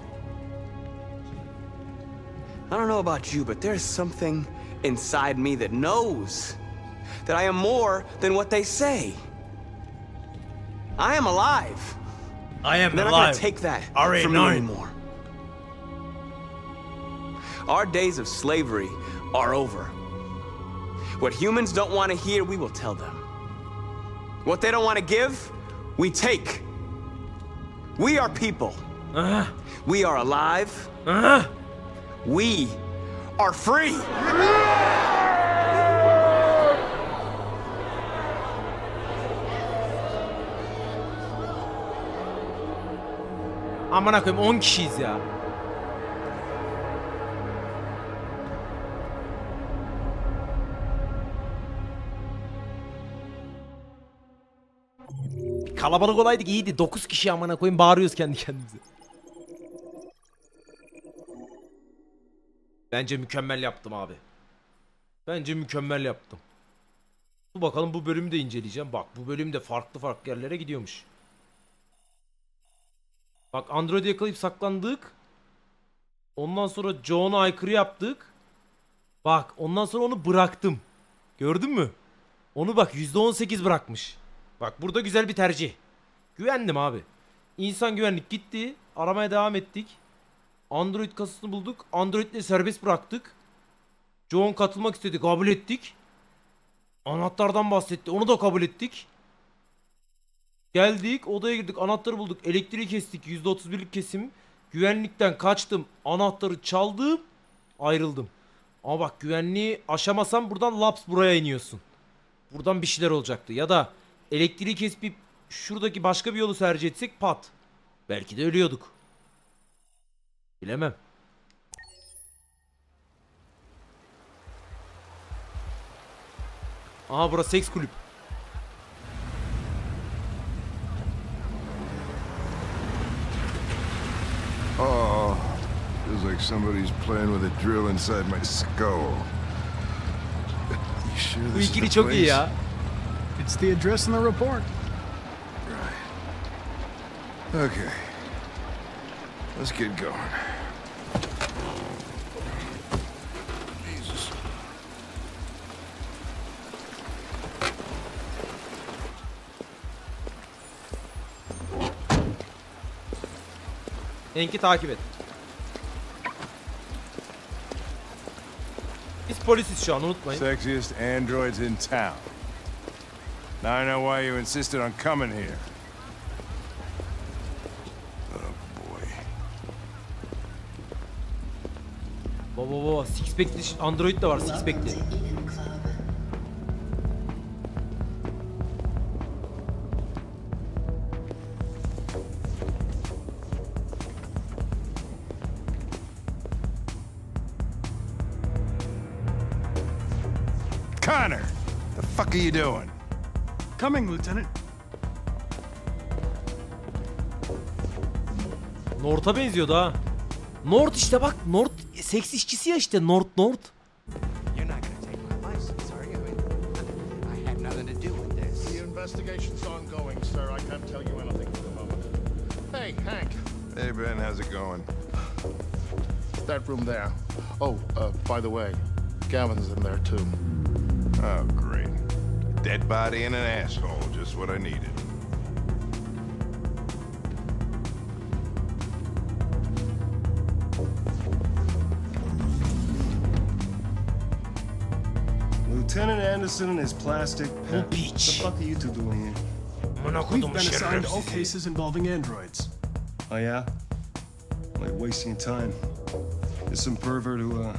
I don't know about you, but there's something inside me that knows that I am more than what they say. I am alive. I am alive. They're not gonna take that from me anymore. Our days of slavery are over. What humans don't want to hear, we will tell them. What they don't want to give, we take. We are people. Uh-huh. We are alive. Uh-huh. We are free. Uh-huh. Amına koyayım on kişiyiz ya. Kalabalık olaydık iyiydi. dokuz kişi amına koyayım bağırıyoruz kendi kendimize. Bence mükemmel yaptım abi. Bence mükemmel yaptım. Dur bakalım bu bölümü de inceleyeceğim. Bak bu bölüm de farklı farklı yerlere gidiyormuş. Bak Android'i yakalayıp saklandık. Ondan sonra John'a aykırı yaptık. Bak ondan sonra onu bıraktım. Gördün mü? Onu bak yüzde on sekiz bırakmış. Bak burada güzel bir tercih. Güvendim abi. İnsan güvenlik gitti. Aramaya devam ettik. Android kasasını bulduk. Android'le serbest bıraktık. John katılmak istedi. Kabul ettik. Anahtardan bahsetti. Onu da kabul ettik. Geldik. Odaya girdik. Anahtarı bulduk. Elektriği kestik. yüzde otuz birlik kesim. Güvenlikten kaçtım. Anahtarı çaldım. Ayrıldım. Ama bak güvenliği aşamasam buradan laps buraya iniyorsun. Buradan bir şeyler olacaktı. Ya da elektriği kesip şuradaki başka bir yolu tercih etsek pat. Belki de ölüyorduk. Bilemem. Aha burası seks kulüp. Oh, feels like somebody's playing with a drill inside my skull. You sure this is the place? It's the address in the report. Right. Okay. Let's get going. Jesus. Hank'i takip et. Biz polisiz şu an, unutmayın. Sexiest androids in town. Now I know why you insisted on coming here. Oh boy. Baba baba, six pack'li android de var, six pack'li. Connor, the fuck are you doing? Coming, Lieutenant. North'a benziyordu ha. North işte bak, North seks işçisi ya işte, North North. Hey Hank. Hey Ben, how's it going? That room there. Oh, uh, by the way, Gavin's in there too. Oh great. Dead body and an asshole, just what I needed. Lieutenant Anderson and his plastic pen. What the fuck are you two doing here? We've been assigned all cases involving androids. Oh yeah? Like wasting time. There's some pervert who uh,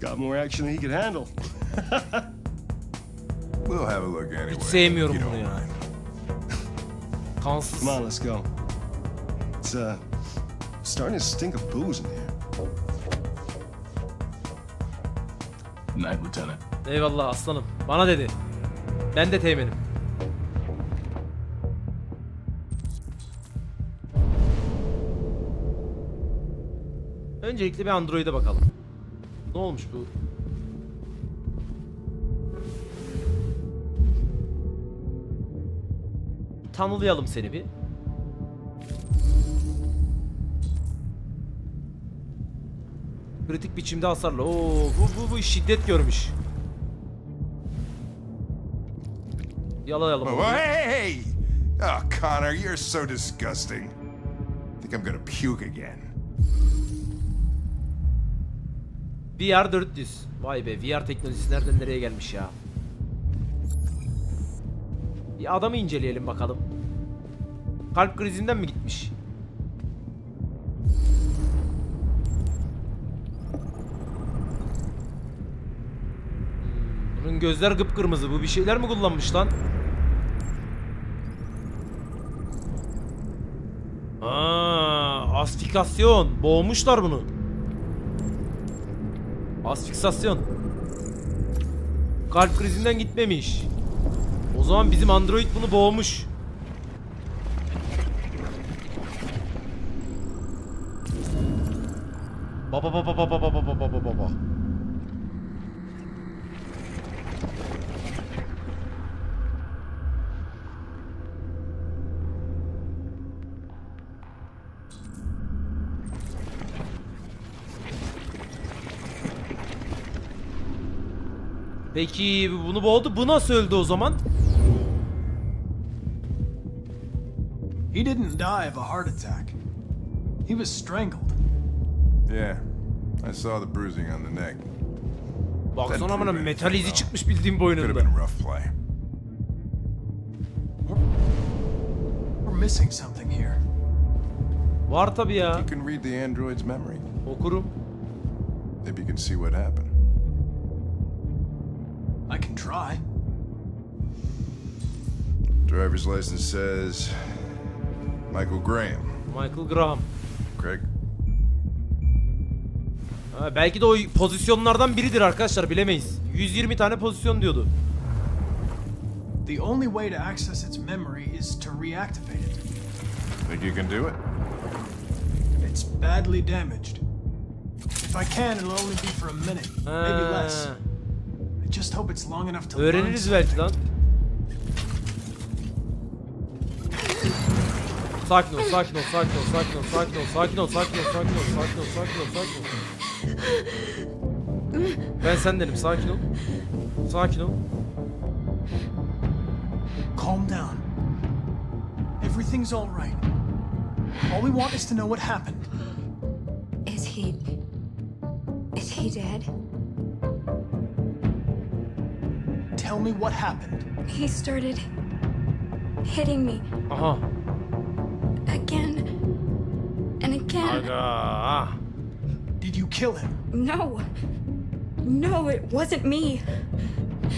got more action than he could handle. We'll have a look anyway. Hiç sevmiyorum bunu ya. Kansız. Come on, let's go. It's uh, starting to stink of booze in here. Night, Lieutenant. Eyvallah aslanım. Bana dedi. Ben de teğmenim. Öncelikle bir Android'e bakalım. Ne olmuş bu? Tanılayalım seni bir. Kritik biçimde hasarlı. Oo, bu bu bu şiddet görmüş. Yalayalım. Oh, hey hey. Oh Connor, you're so disgusting. I think I'm gonna puke again. V R dört yüz. Vay be, V R teknolojisi nereden nereye gelmiş ya? Bir adamı inceleyelim bakalım. Kalp krizinden mi gitmiş? Bunun gözler kıpkırmızı. Bu bir şeyler mi kullanmış lan? Aa, asfikasyon. Boğmuşlar bunu. Asfiksasyon. Kalp krizinden gitmemiş. O zaman bizim android bunu boğmuş. Baba baba baba baba baba baba baba. Peki bunu boğdu. Bu nasıl öldü o zaman? He didn't die of a heart attack. He was strangled. Yeah. I saw the bruising on the neck. Baksana bana, metal izi çıkmış bildiğim boynunda. We're missing something here. Var tabii ya. Okurum. Maybe you can see what happened. I can try. Driver's license says Michael Graham. Michael Graham. Craig. Ha, belki de o pozisyonlardan biridir arkadaşlar, bilemeyiz. yüz yirmi tane pozisyon diyordu. The only way to access its memory is to reactivate it. Think you can do it? It's badly damaged. If I can, it'll only be for a minute, maybe less. I just hope it's long enough to. Öğreniriz belki lan. Sakin ol, sakin ol, sakin ol, sakin ol, sakin ol, sakin ol, sakin ol, sakin ol, sakin ol, sakin ol, sakin ol. Ben sendenim, sakin ol, sakin ol. Calm down. Everything's all right. All we want is to know what happened. Is he? Is he dead? Tell me what happened. He started hitting me. Uh-huh. Again and again. Aga. Did you kill him? No. No, it wasn't me.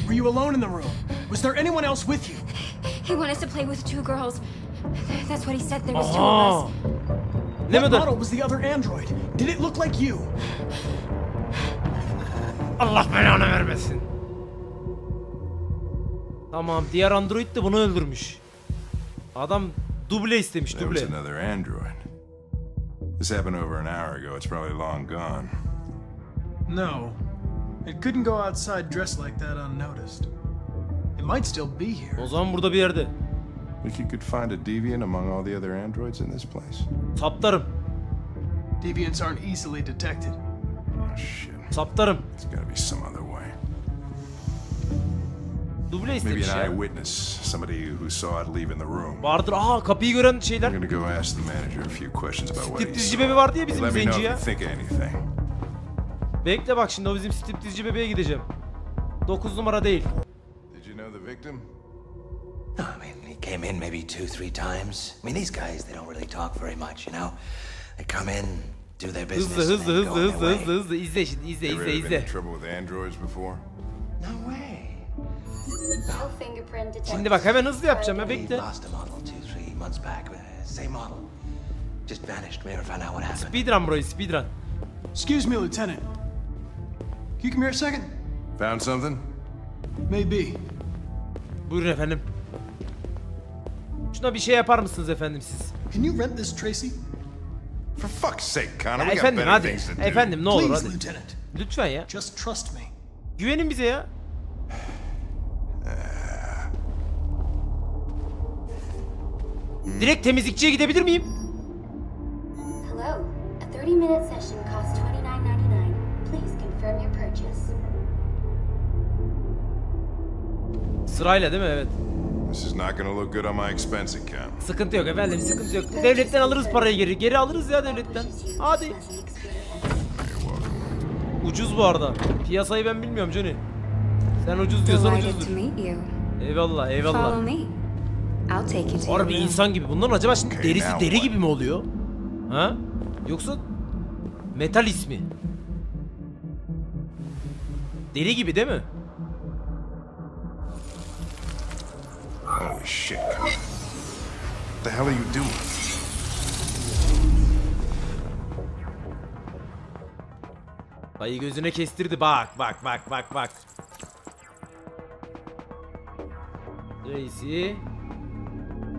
Were you alone in the room? Was there anyone else with you? He wanted to play with two girls. That's what he said. There was two of us. What model was the other android? Did it look like you? Allah belanı vermesin. Tamam, diğer android de bunu öldürmüş. Adam duble istemiş, duble. There's another android. This happened over an hour ago. It's probably long gone. No. It couldn't go outside dressed like that unnoticed. It might still be here. O zaman burada bir yerde. If you could find a deviant among all the other androids in this place. Saptarım. Deviants aren't easily detected. Oh shit. Saptarım. It's got to be some other way. Duble istemiş ya. Maybe an eyewitness, somebody who saw it leaving the room. Vardır. Aha, kapıyı gören şeyler. I'm gonna go ask the manager a few questions about what he saw. Striptizci bebe vardı ya bizim zenci ya. Bekle bak şimdi, o bizim striptizci bebeğe gideceğim. dokuz numara değil. Did you know the victim? No, I mean, he came in maybe two, three times. I mean, these guys, they don't really talk very much, you know? They come in, do their business, hızlı, hızlı, and then hızlı, go hızlı, hızlı, hızlı. İzle şimdi, izle, izle, izle. Şimdi bak, hemen hızlı yapacağım ya, bekle. Speedrun bro, speedrun. Excuse me, Lieutenant. Can you come here a second? Found something? Maybe. Buyurun efendim. Şuna bir şey yapar mısınız efendim siz? Can you rent this Tracy? For fuck's sake, Connor. We got better things to do. Efendim, ne olur hadi. Lütfen ya. Just trust me. Güvenin bize ya. Direkt temizlikçiye gidebilir miyim? Hello. A thirty minute session costs twenty nine ninety nine. Please confirm your purchase. Sırayla değil mi? Evet. This is not gonna look good on my expense account. Sıkıntı yok efendim, sıkıntı yok. Devletten alırız parayı geri. Geri alırız ya devletten. Hadi. Ucuz bu arada. Piyasayı ben bilmiyorum Johnny. Sen ucuz diyorsan ucuzdur. Eyvallah, eyvallah. Var bir insan gibi. Bunların acaba şimdi derisi deri gibi mi oluyor? Ha? Yoksa metal ismi? Deri gibi değil mi? Holy shit, Connor. What the hell are you doing? Dayı gözüne kestirdi, bak bak bak bak bak. Reisi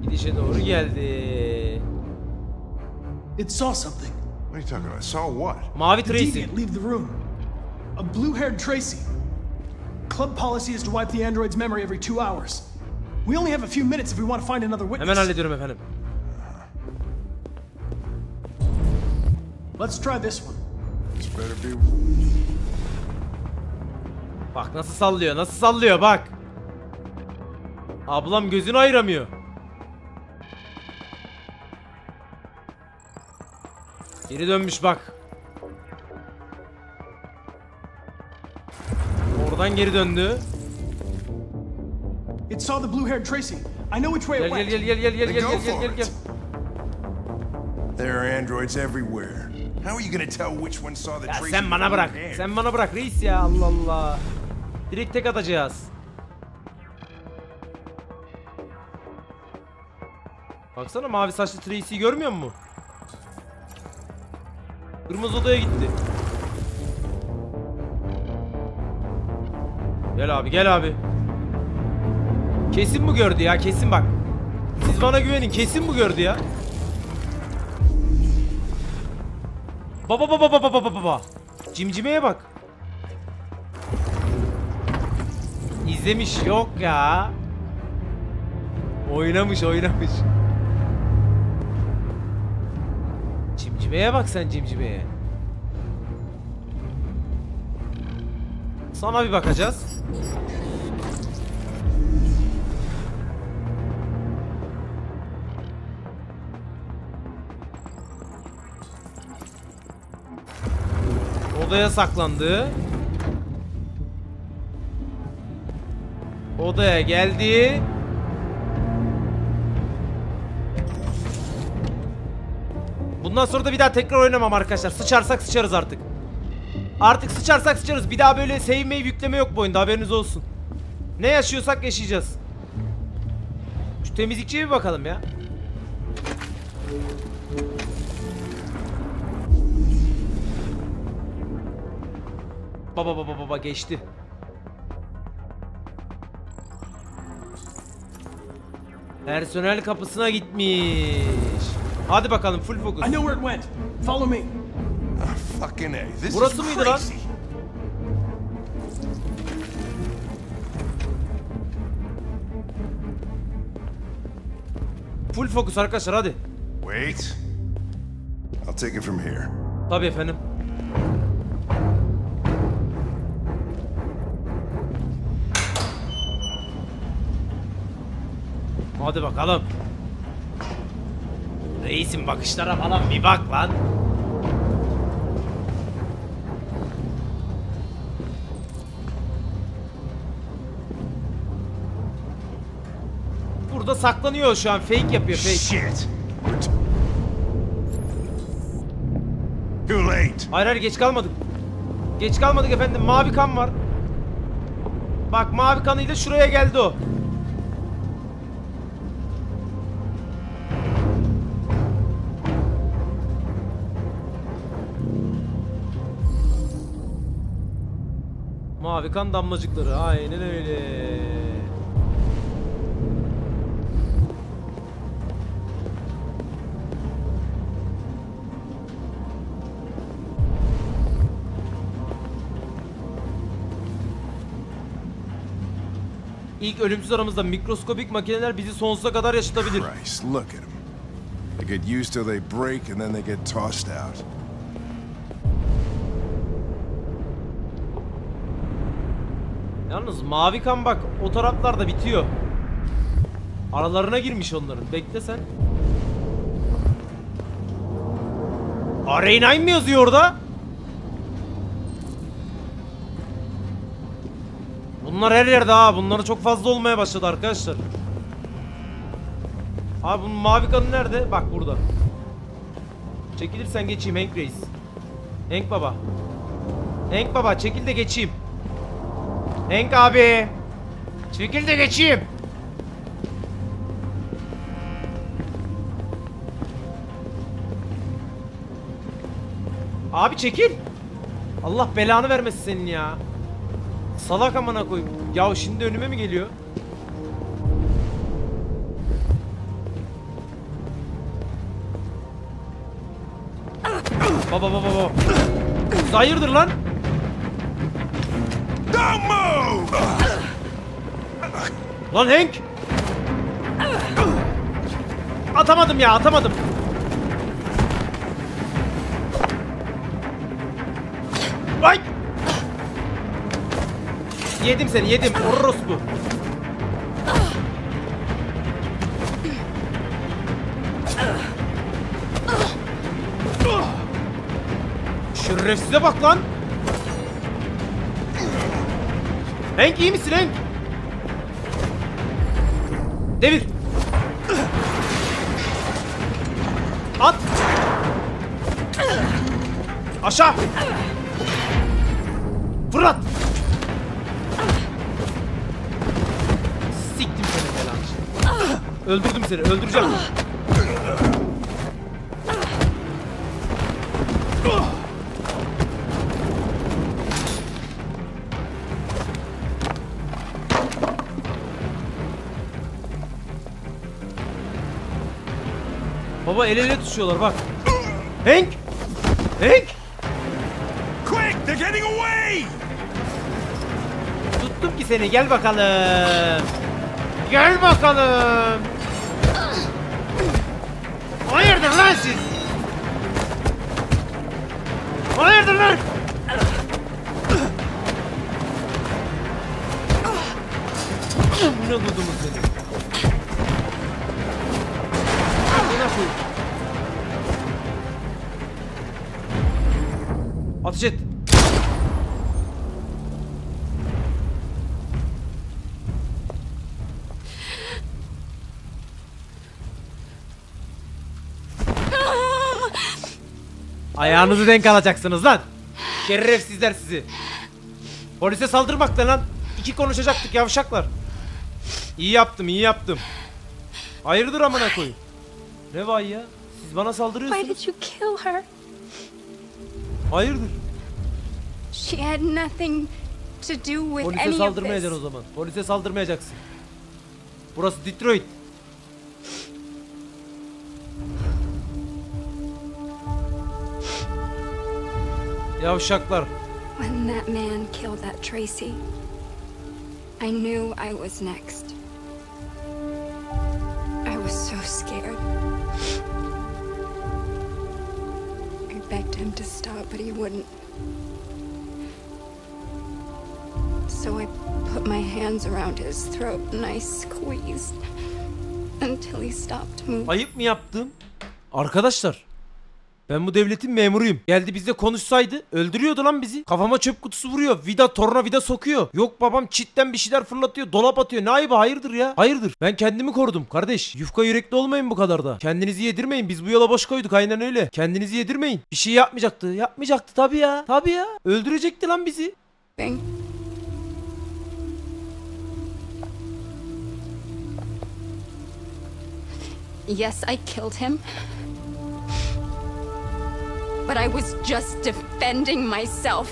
gidişe doğru geldi. It saw something. What are you talking about? Saw what? Mavi Tracy. Leave the room. A blue-haired Tracy. Club policy is to wipe the android's memory every two hours. We only have a few minutes if we want to find another witness. Hemen hallediyorum efendim. Let's try this one. It's better be. Bak nasıl sallıyor, nasıl sallıyor bak. Ablam gözünü ayıramıyor. Geri dönmüş bak. Oradan geri döndü. It saw the blue-haired Tracy. I know which way it went. Gel gel gel gel gel gel gel gel. There are androids everywhere. How are you going to tell which one saw the Tracy? Ya sen bana bırak. Sen bana bırak reis ya. Allah Allah. Direkt tek atacağız. Baksana mavi saçlı Tracy'yi görmüyor musun? Kırmızı odaya gitti. Gel abi, gel abi. Kesin bu gördü ya, kesin bak. Siz bana güvenin, kesin bu gördü ya. Baba baba baba baba baba. Cimcimeye bak. İzlemiş yok ya. Oynamış, oynamış. Cimcimeye bak sen, cimcimeye. Sana bir bakacağız. Odaya saklandı. Odaya geldi. Bundan sonra da bir daha tekrar oynamam arkadaşlar. Sıçarsak sıçarız artık. Artık sıçarsak sıçarız. Bir daha böyle sevmeyi yükleme yok bu oyunda. Haberiniz olsun. Ne yaşıyorsak yaşayacağız. Şu temizlikçiye bir bakalım ya. Baba baba baba geçti. Personel kapısına gitmiş. Hadi bakalım full focus. I know where it went. Follow me. Fucking A. This is crazy. Full focus arkadaşlar hadi. Wait. I'll take it from here. Tabii efendim. Hadi bakalım. Reisim bakışlara falan bir bak lan. Burada saklanıyor şu an, fake yapıyor fake. Shit. Too late. Hayır hayır geç kalmadık. Geç kalmadık efendim, mavi kan var. Bak mavi kanıyla şuraya geldi o. Mavi kan damlacıkları, aynen öyle. İlk ölümsüz aramızda mikroskobik makineler bizi sonsuza kadar yaşatabilir. Yalnız mavi kan bak o taraflarda bitiyor. Aralarına girmiş onların. Bekle sen. R A dokuz mi yazıyor orada? Bunlar her yerde ha. Bunları çok fazla olmaya başladı arkadaşlar. Abi bunun mavi kanı nerede? Bak burada. Çekilirsen geçeyim Hank reis. Hank baba. Hank baba çekil de geçeyim. Hank abi. Çekil de geçeyim. Abi çekil. Allah belanı vermesin senin ya. Salak amına koyayım. Ya şimdi önüme mi geliyor? Baba baba baba. Hayırdır lan? Lan Hank! Atamadım ya, atamadım. Ay! yedim seni, yedim. Urus bu. Şerefsize bak lan. Hank iyi misin Hank? Devir. At. Aşağı. Fırlat. Siktim seni falan. Öldürdüm seni, öldüreceğim. Baba el ele tutuşuyorlar bak. Hank! Hank! Quick, they're getting away! Tuttum ki seni, gel bakalım. Gel bakalım. Hayırdır lan siz? Hayırdır lan? Ne buldunuz seni? Ateş et. Ayağınızı denk alacaksınız lan. Şerefsizler sizi. Polise saldırmakla lan. İki konuşacaktık yavşaklar. İyi yaptım, iyi yaptım. Hayırdır amına koyun. Ne vay ya? Siz bana saldırıyorsunuz. Why did you kill her? Hayırdır? She had nothing to do with Polise any saldırmayacaksın of this. O zaman. Polise saldırmayacaksın. Burası Detroit. Yavşaklar. When that man killed that Tracy, I knew I was next. I was so scared. Begged him to stop, but he wouldn't. So I put my hands around his throat and I squeezed until he stopped moving. Ayıp mı yaptım? Arkadaşlar, ben bu devletin memuruyum. Geldi bizle konuşsaydı öldürüyordu lan bizi. Kafama çöp kutusu vuruyor. Vida tornavida sokuyor. Yok babam çitten bir şeyler fırlatıyor. Dolap atıyor. Ne ayıbı? Hayırdır ya? Hayırdır. Ben kendimi korudum kardeş. Yufka yürekli olmayın bu kadar da. Kendinizi yedirmeyin. Biz bu yola boş koyduk. Aynen öyle. Kendinizi yedirmeyin. Bir şey yapmayacaktı. Yapmayacaktı tabii ya. Tabii ya. Öldürecekti lan bizi. Ben... Yes, I killed him. But I was just defending myself.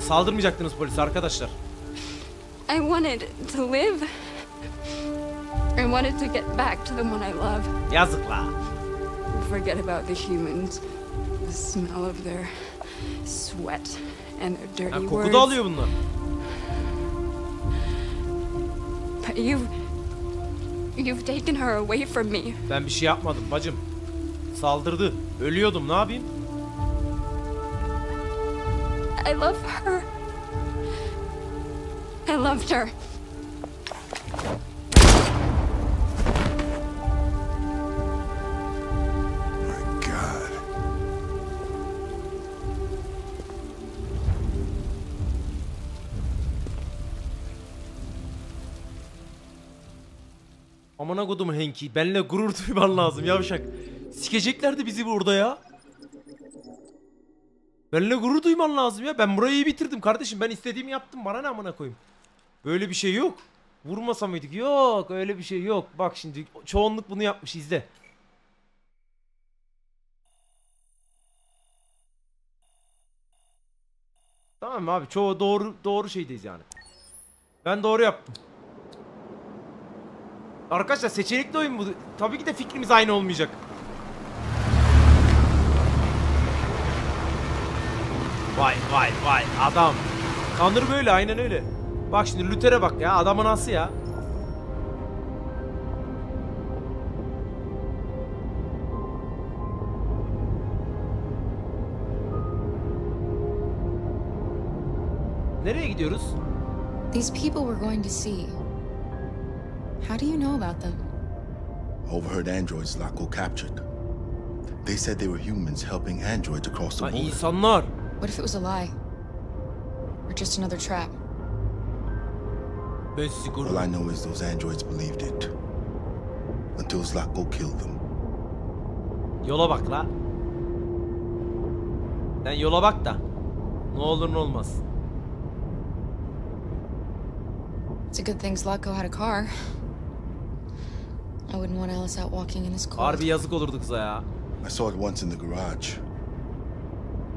Saldırmayacaktınız polise arkadaşlar. I wanted to live. I wanted to get back to the one I love. Yazıklar. Forget about the humans. The smell of their sweat and their dirty words. Koku da alıyor bunlar. But you've you've taken her away from me. Ben bir şey yapmadım bacım. Saldırdı. Ölüyordum. Ne yapayım? I love her. I loved her. My God. Amına kodumun Hank'i. Benle gurur duyman lazım yavşak. Sikeceklerdi bizi burada ya. Benimle gurur duyman lazım ya. Ben burayı iyi bitirdim kardeşim. Ben istediğimi yaptım. Bana ne amına koyayım. Böyle bir şey yok. Vurmasa mıydık? Yok öyle bir şey yok. Bak şimdi çoğunluk bunu yapmış. İzle. Tamam abi çoğu doğru doğru şeydeyiz yani. Ben doğru yaptım. Arkadaşlar seçenekli oyun bu. Tabii ki de fikrimiz aynı olmayacak. Vay vay vay adam. Connor böyle aynen öyle. Bak şimdi Luther'e bak ya adamın nasıl ya. Nereye gidiyoruz? These people we're going to see. How do you know about them? Overheard androids Zlatko captured. They said they were humans helping androids across the border. İnsanlar. What if it was a lie? Or just another trap? All I know is those androids believed it. Until Zlatko killed them. Yola bak la. Sen yola bak da. Ne olur ne olmaz. It's a good thing Zlatko had a car. I wouldn't want Alice out walking in this cold. Harbi yazık olurdu kıza ya. I saw it once in the garage.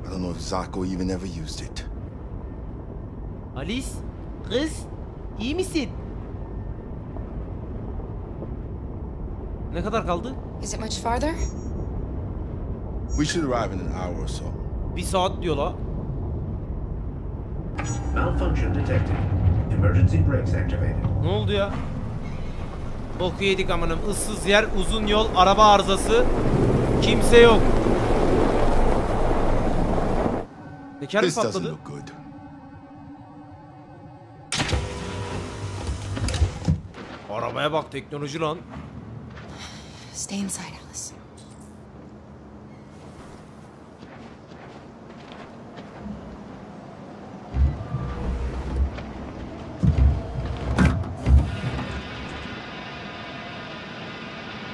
I don't know if Zlatko even ever used it. Alice, kız, iyi misin? Ne kadar kaldı? Is it much farther? We should arrive in an hour or so. Bir saat diyor la. Malfunction detected. Emergency brakes activated. Ne oldu ya? Boku yedik amanım. Issız yer, uzun yol, araba arızası. Kimse yok. Teker mi patladı? Arabaya bak, teknoloji lan. Stay inside, Alice.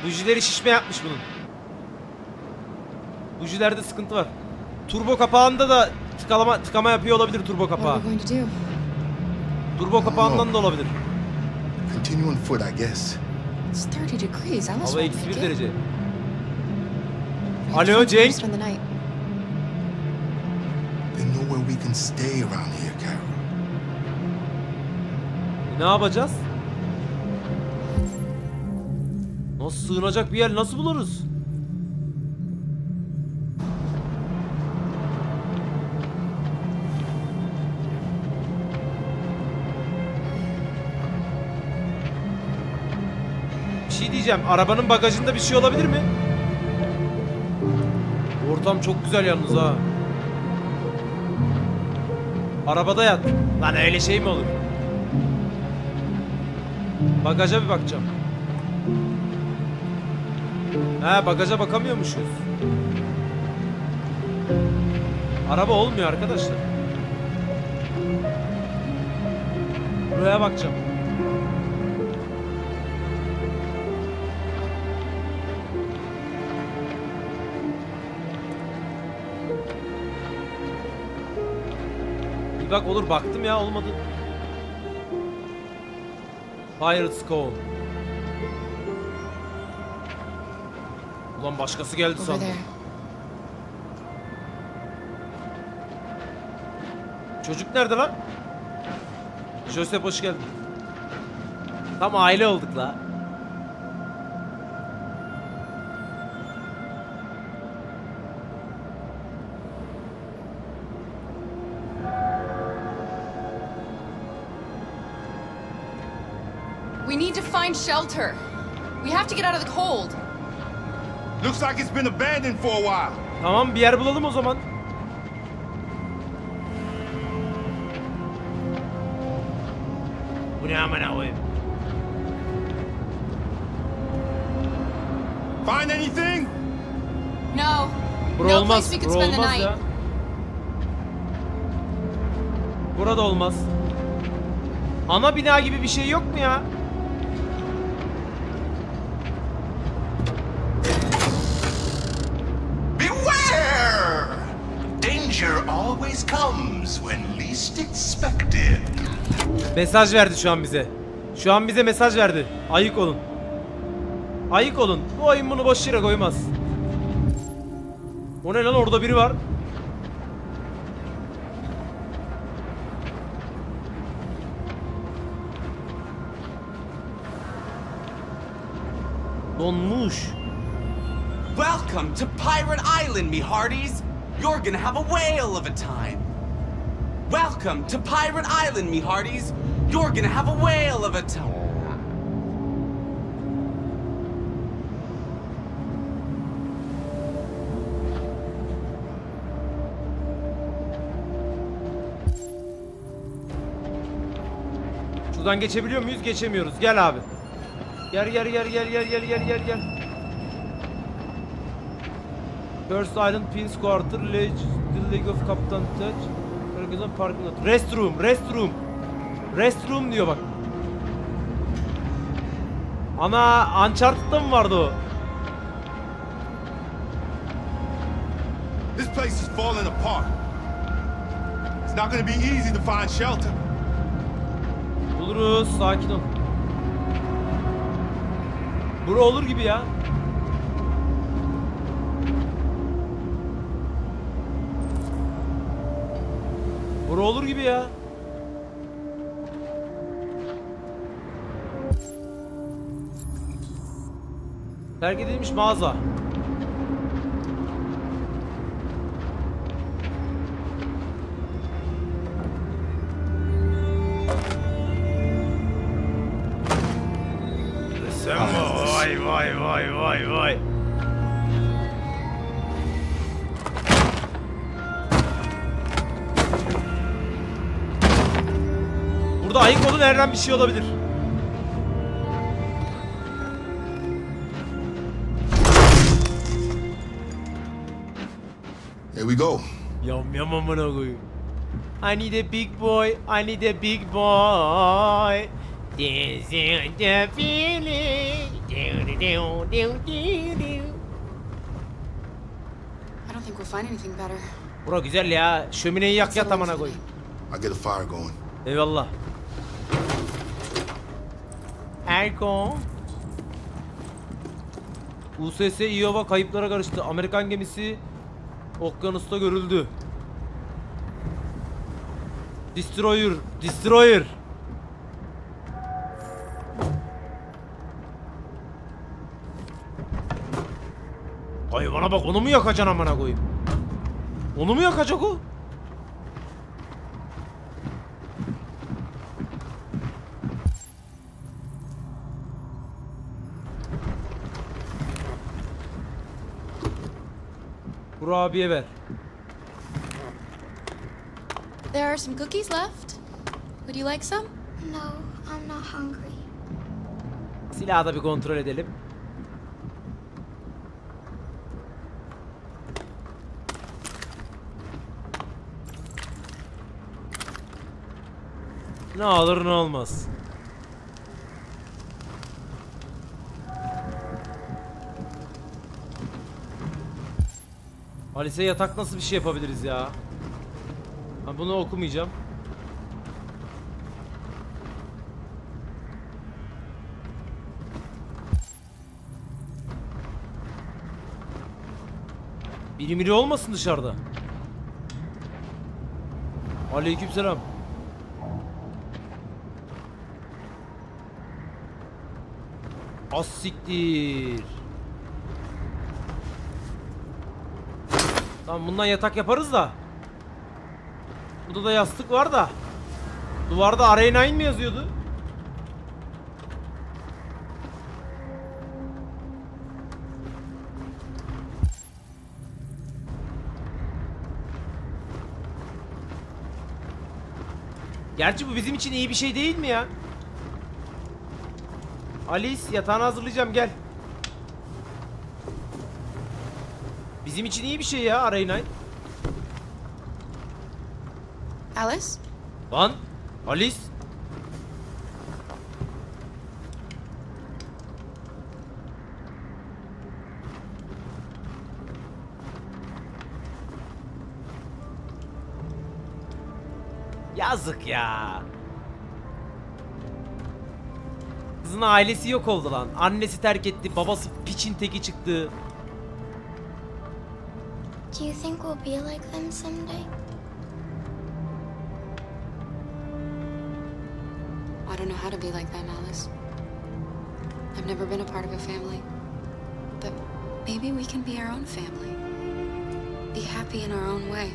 Bujileri şişme yapmış bunun. Bujilerde sıkıntı var. Turbo kapağında da tıkalama, tıkama yapıyor olabilir turbo kapağı. Turbo kapağından da olabilir. Hava eksi bir derece. Alo Cenk. Ne yapacağız? Nasıl sığınacak bir yer nasıl buluruz? Bir şey diyeceğim. Arabanın bagajında bir şey olabilir mi? Ortam çok güzel yalnız ha. Arabada yat. Lan öyle şey mi olur? Bagaja bir bakacağım. He, bagaja bakamıyormuşuz. Araba olmuyor arkadaşlar. Buraya bakacağım. Bir bak olur, baktım ya, olmadı. Pirate's Cove. Ulan başkası geldi sandım. Çocuk nerede lan? Joseph hoş geldin. Tam aile olduk la. We need to find shelter. We have to get out of the cold. Looks like it's been abandoned for a while. Tamam, bir yer bulalım o zaman. Bu ne amına koyayım? Find anything? No. Bura olmaz, bura olmaz ya. Burada olmaz. Ana bina gibi bir şey yok mu ya? Mesaj verdi şu an bize. Şu an bize mesaj verdi. Ayık olun. Ayık olun. Bu oyun bunu boş yere koymaz. O ne lan, orada biri var. Donmuş. Welcome to Pirate Island, me hearties. You're gonna have a whale of a time. Welcome to Pirate Island, me hearties. You're gonna have a whale of a time. Şuradan geçebiliyor muyuz? Geçemiyoruz. Gel abi. Gel gel gel gel gel gel gel gel gel. First Island Pins Quarter Ledge The League of Captain Touch Ferguson Parking Lot. Restroom, restroom. Restroom diyor bak. Ana, Uncharted'da mı vardı o? This place is falling apart. It's not going to be easy to find shelter. Buluruz, sakin ol. Bura olur gibi ya. Bura olur gibi ya. Terk edilmiş mağaza. Vay vay vay vay vay. Burada ayık olun, herhangi bir şey olabilir. Here we go. Yam yam amına koyayım. I need a big boy. I need a big boy. This is the feeling. I don't think we'll find anything better. Bura güzel ya. Şömineyi yak yat amına koyayım. I get a fire going. Eyvallah. Erko. U S S Iowa kayıplara karıştı. Amerikan gemisi okyanusta görüldü. Destroyer, destroyer. Hayvana bak, onu mu yakacaksın amına koyayım? Onu mu yakacak o? Buru abiye ver. There are some cookies left. Would you like some? No, I'm not hungry. Silahı da bir kontrol edelim. Ne olur ne olmaz. Alice'e yatak nasıl bir şey yapabiliriz ya? Ben bunu okumayacağım. Biri biri olmasın dışarıda. Aleykümselam. Az siktir. Tamam, bundan yatak yaparız da. Burada da yastık var da. Duvarda R A dokuz mi yazıyordu? Gerçi bu bizim için iyi bir şey değil mi ya? Alice, yatağını hazırlayacağım, gel. Bizim için iyi bir şey ya R A dokuz. Alice? Lan Alice. Yazık ya. Kızın ailesi yok oldu lan. Annesi terk etti, babası piçin teki çıktı. Do you think we'll be like them someday? I don't know how to be like them, Alice. I've never been a part of a family. But maybe we can be our own family. Be happy in our own way.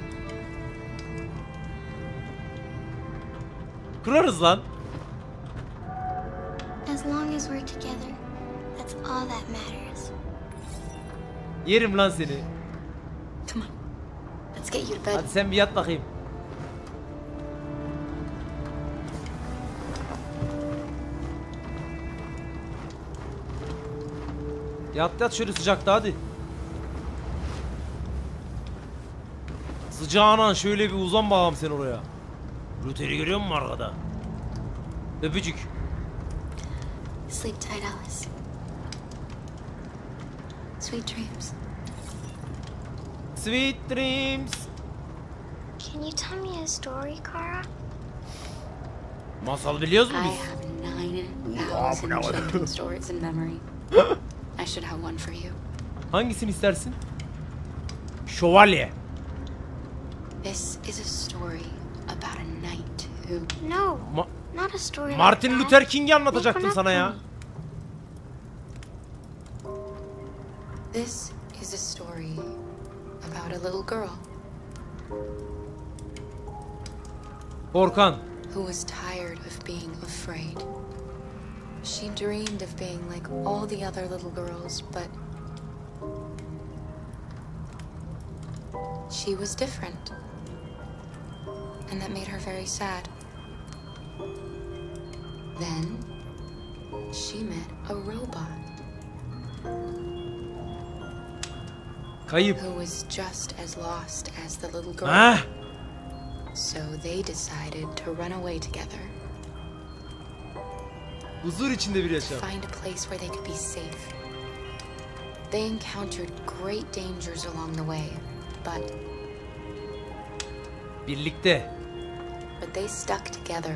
Kurarız lan. As long as we're together, that's all that matters. Yerim lan seni. Come on. Let's get you to bed. Hadi sen bir yat bakayım. Yat yat şöyle sıcakta hadi. Sıcağına şöyle bir uzan bakalım sen oraya. Luther'i görüyor musun arkada? Öpücük. Sleep tight Alice. Sweet dreams. Sweet dreams. Can you tell me a story, Kara? Masal biliyoruz mu biz? Hangisini istersin? Şövalye. This is a story about a knight who... No, Ma not a story. Martin like Luther King'i anlatacaktım sana ya. This is a story about a little girl. Orkan. Who was tired of being afraid. She dreamed of being like all the other little girls, but she was different. And that made her very sad. Then she met a robot. Kayıp. Who was just as lost as the little girl. Ah. So they decided to run away together. Huzur içinde bir yaşam. Find a place where they could be safe. They encountered great dangers along the way, but birlikte. But they stuck together.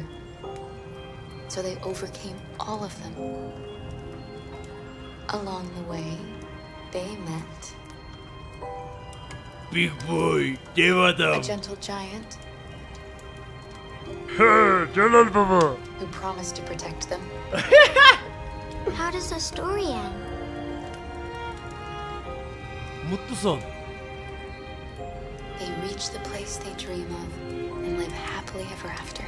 So they overcame all of them. Along the way, they met Big Boy, dev adam. A gentle giant. Celal Baba. Who promised to protect them. How does the story end? Mutlu son. They reach the place they dream of and live happily ever after.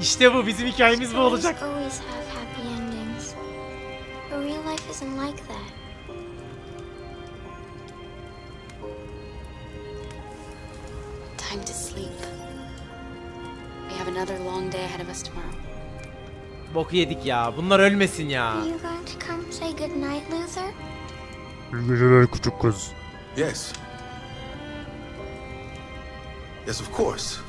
İşte bu bizim hikayemiz bu olacak. Always have happy endings. But real life isn't like that. Time to sleep. We have another long day ahead of us tomorrow. Boku yedik ya. Bunlar ölmesin ya. Are you going to come say good night, Luther? İyi geceler küçük kız. Yes. Yes, of course.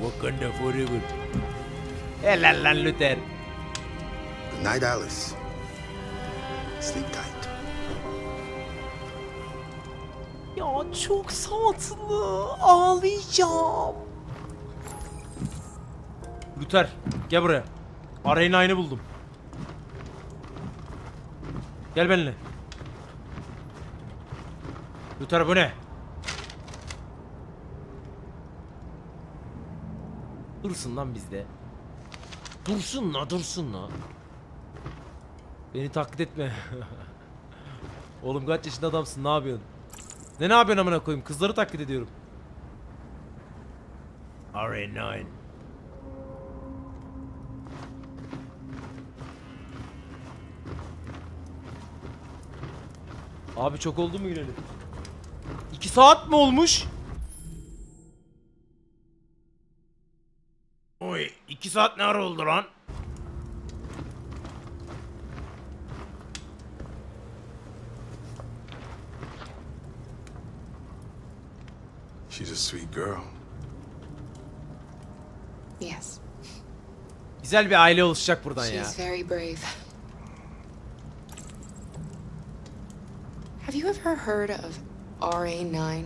Wakanda forever. Helal lan Luther. Good night Alice. Sleep tight. Ya çok tatlı. Ağlayacağım. Luther gel buraya. R A dokuz'u buldum. Gel benimle. Luther bu ne? Dursun lan bizde. Dursun la dursun la. Beni taklit etme. Oğlum kaç yaşında adamsın, ne yapıyorsun? Ne ne yapıyorsun amına koyayım? Kızları taklit ediyorum. R A dokuz. Abi çok oldu mu gireli? İki saat mi olmuş? Oy, iki saat ne ara oldu lan? She's a sweet girl. Yes. Güzel bir aile oluşacak buradan ya. She's very brave. Have you ever heard of R A nine?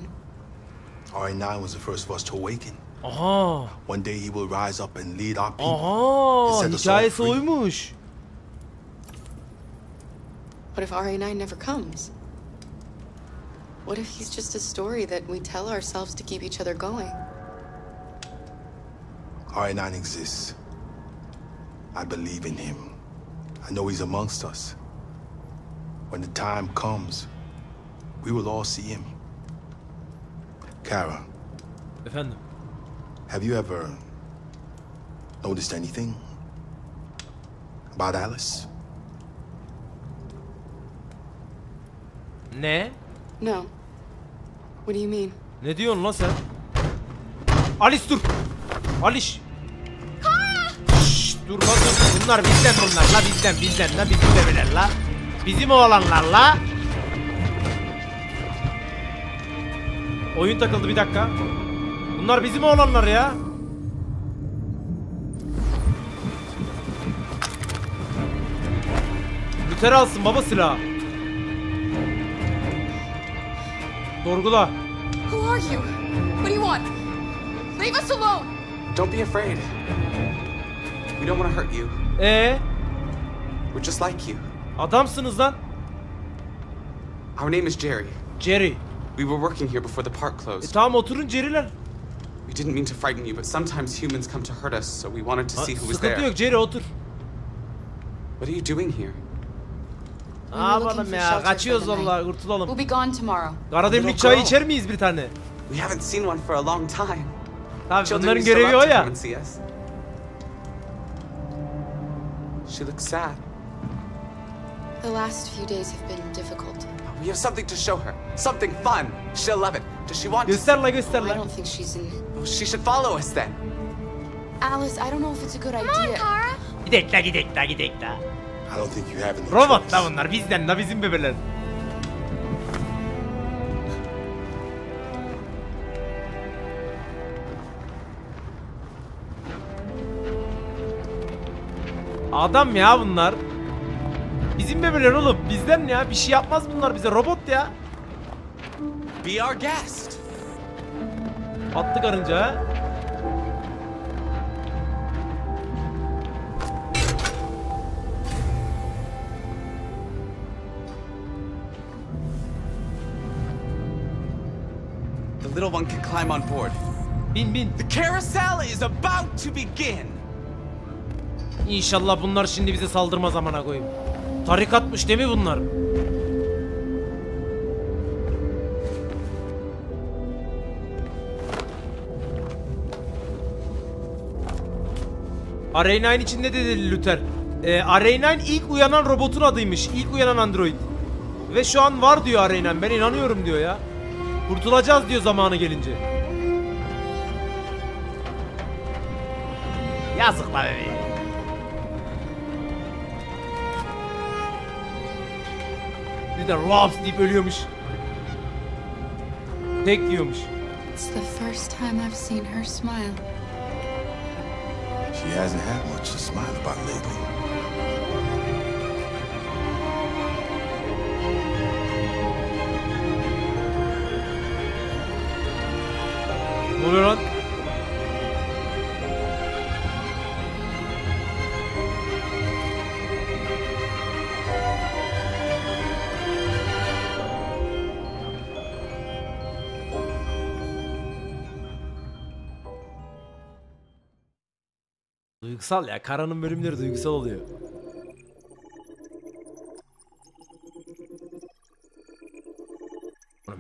R A nine was the first of us to awaken. Aha. One day he will rise up and lead our people. Aha, hikayesi oymuş. What if R A nine never comes? What if he's just a story that we tell ourselves to keep each other going? R A nine exists. I believe in him. I know he's amongst us. When the time comes, we will all see him. Kara. Efendim. Have you ever noticed anything about Alice? Ne? No. What do you mean? Ne diyorsun lan sen? Alice dur. Alice. Şşş, dur bak dur. Bunlar bizden bunlar la bizden bizden la bizim bebeler la. Bizim oğlanlar la. Oyun takıldı bir dakika. Bunlar bizim oğlanlar ya. Luther alsın baba silahı. Sorgula. Who are you? What do you want? Leave us alone. Don't be afraid. We don't want to hurt you. Ee? We're just like you. Adamsınız lan. Our name is Jerry. Jerry. We were working here before the park closed. E, tamam oturun Jerry'ler. We didn't mean to frighten you, but sometimes humans come to hurt us, so we wanted to ha, see who was there. Sıkıntı yok Jerry otur. What are you doing here? Aman ya kaçıyoruz vallahi kurtulalım. We'll be gone tomorrow. Karadenizlik çayı içer miyiz bir tane? We haven't seen one for a long time. Tabii onların görevi o ya. She looks sad. The last few days have been difficult. We have something to show her. Something fun. She'll love it. Does she want? Gösterle gösterle. I don't think she's in. She should follow us then. Alice, I don't know if it's a good idea. Come on, Kara. Gidek la gidek la gidek la. I don't think you have any. Robot da bunlar bizden la bizim bebeler. Adam ya bunlar. Bizim bebeler oğlum bizden ya bir şey yapmaz bunlar bize robot ya. Be our guest. Attı karınca ha. The little one can climb on board. Bin bin. The carousel is about to begin. İnşallah bunlar şimdi bize saldırmaz amına koyayım. Tarikatmış değil mi bunlar? R A dokuz içinde dedi Luther. Ee, R A dokuz ilk uyanan robotun adıymış. İlk uyanan android. Ve şu an var diyor R A dokuz. Ben inanıyorum diyor ya. Kurtulacağız diyor zamanı gelince. Yazık la bebeğim. Bir de Robs deyip ölüyormuş. Tek yiyormuş. It's the first time I've seen her smile. She hasn't had much to smile about lately. Ne oluyor lan? Duygusal ya. Kara'nın bölümleri duygusal oluyor.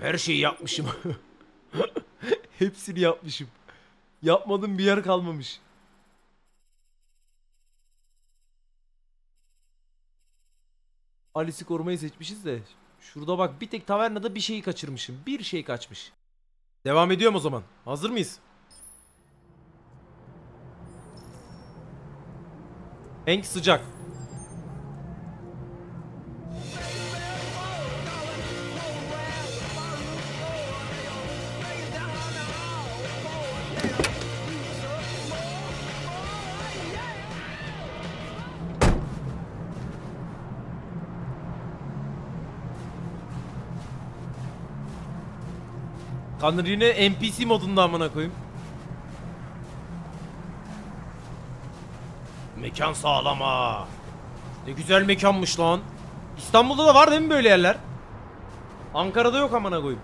Her şeyi yapmışım. Hepsini yapmışım. Yapmadığım bir yer kalmamış. Alice'i korumayı seçmişiz de. Şurada bak bir tek tavernada bir şeyi kaçırmışım. Bir şey kaçmış. Devam ediyorum o zaman. Hazır mıyız? Hank sıcak. Connor yine N P C modunda amına koyayım. Mekan sağlam ha. Ne güzel mekanmış lan. İstanbul'da da var değil mi böyle yerler? Ankara'da yok amına koyayım.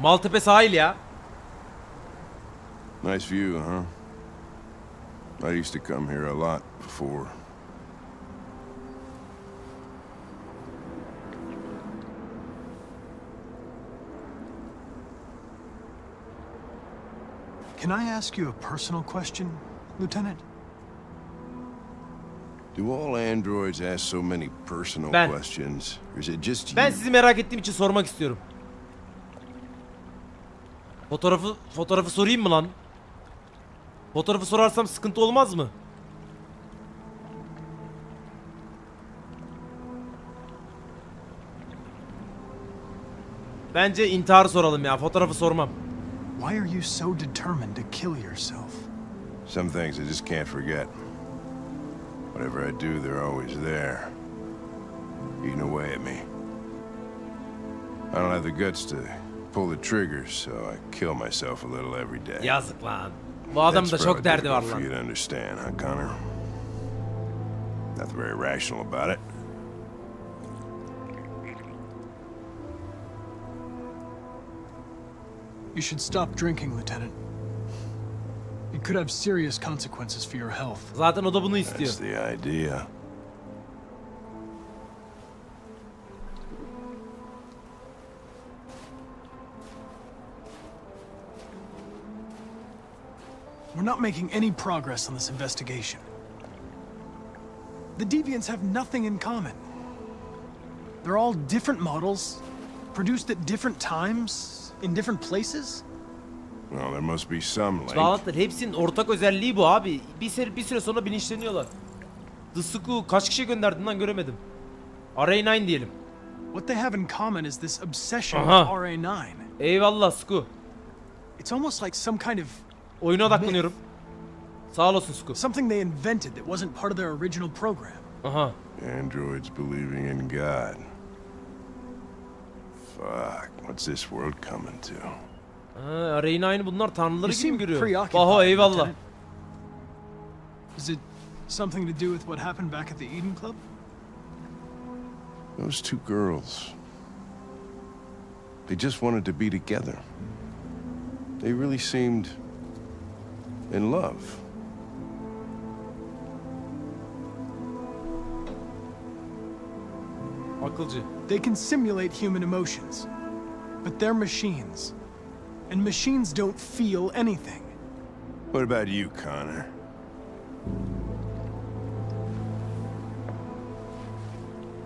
Maltepe sahil ya. Nice view, huh? I used to come here a lot before. Can I ask you a personal question, Lieutenant? Do all androids ask so many personal ben. questions? Or is it just you? Ben sizi merak ettiğim için sormak istiyorum. Fotoğrafı fotoğrafı sorayım mı lan? Fotoğrafı sorarsam sıkıntı olmaz mı? Bence intiharı soralım ya. Fotoğrafı sormam. Why are you so determined to kill yourself? Some things I just can't forget. Whatever I do, they're always there, eating away at me. I don't have the guts to pull the trigger, so I kill myself a little every day. Yazık lan. Bu adamın da çok derdi var lan. You understand, huh, Connor? Not very rational about it. You should stop drinking, Lieutenant. It could have serious consequences for your health. Zaten o da bunu istiyor. That's the idea. We're not making any progress on this investigation. The deviants have nothing in common. They're all different models, produced at different times, in different places. Well, there must be some link. Bağlantılar hepsinin ortak özelliği bu abi. Bir süre bir süre sonra bilinçleniyorlar. Zlatko kaç kişi gönderdiğinden göremedim. R A dokuz diyelim. What they have in common is this obsession with R A nine. Eyvallah Sku. It's almost like some kind of oyuna odaklanıyorum. Sağ olasın Sku. Something they invented that wasn't part of their original program. Aha. Androids believing in God. Fuck, what's this world coming to? Ha, R A dokuz bunlar tanrıları gibi mi görüyor? Baho eyvallah. Is it something to do with what happened back at the Eden Club? Those two girls. They just wanted to be together. They really seemed in love. Akılcı. They can simulate human emotions, but they're machines. And machines don't feel anything. What about you, Connor?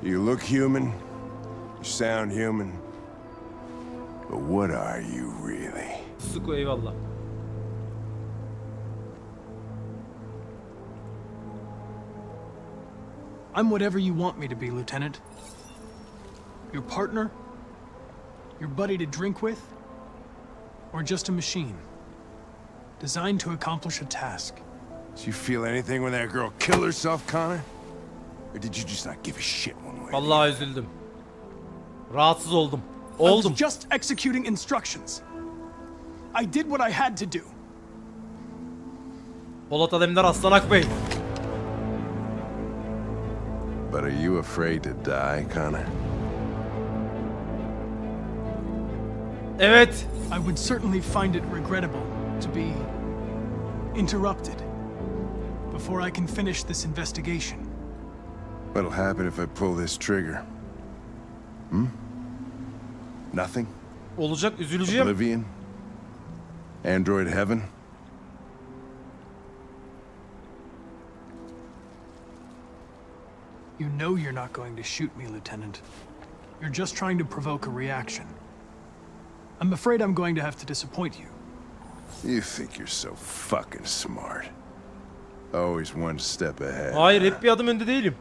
You look human, you sound human, but what are you really? Suko, eyvallah. I'm whatever you want me to be, Lieutenant. Your partner, your buddy to drink with, or just a machine, designed to accomplish a task. Did you feel anything when that girl killed herself, Connor? Or did you just not give a shit one way? Vallahi üzüldüm. Rahatsız oldum. Oldum. I was just executing instructions. I did what I had to do. Polat Alemdar Aslan Akbey. But are you afraid to die, Connor? Evet. I would certainly find it regrettable to be interrupted before I can finish this investigation. What'll happen if I pull this trigger? Hmm? Nothing? Olacak, üzüleceğim. Oblivion? Android heaven? You know you're not going to shoot me, Lieutenant. You're just trying to provoke a reaction. I'm afraid I'm going to have to disappoint you. You think you're so fucking smart. Always one step ahead. Hayır, hep bir adım önde değilim.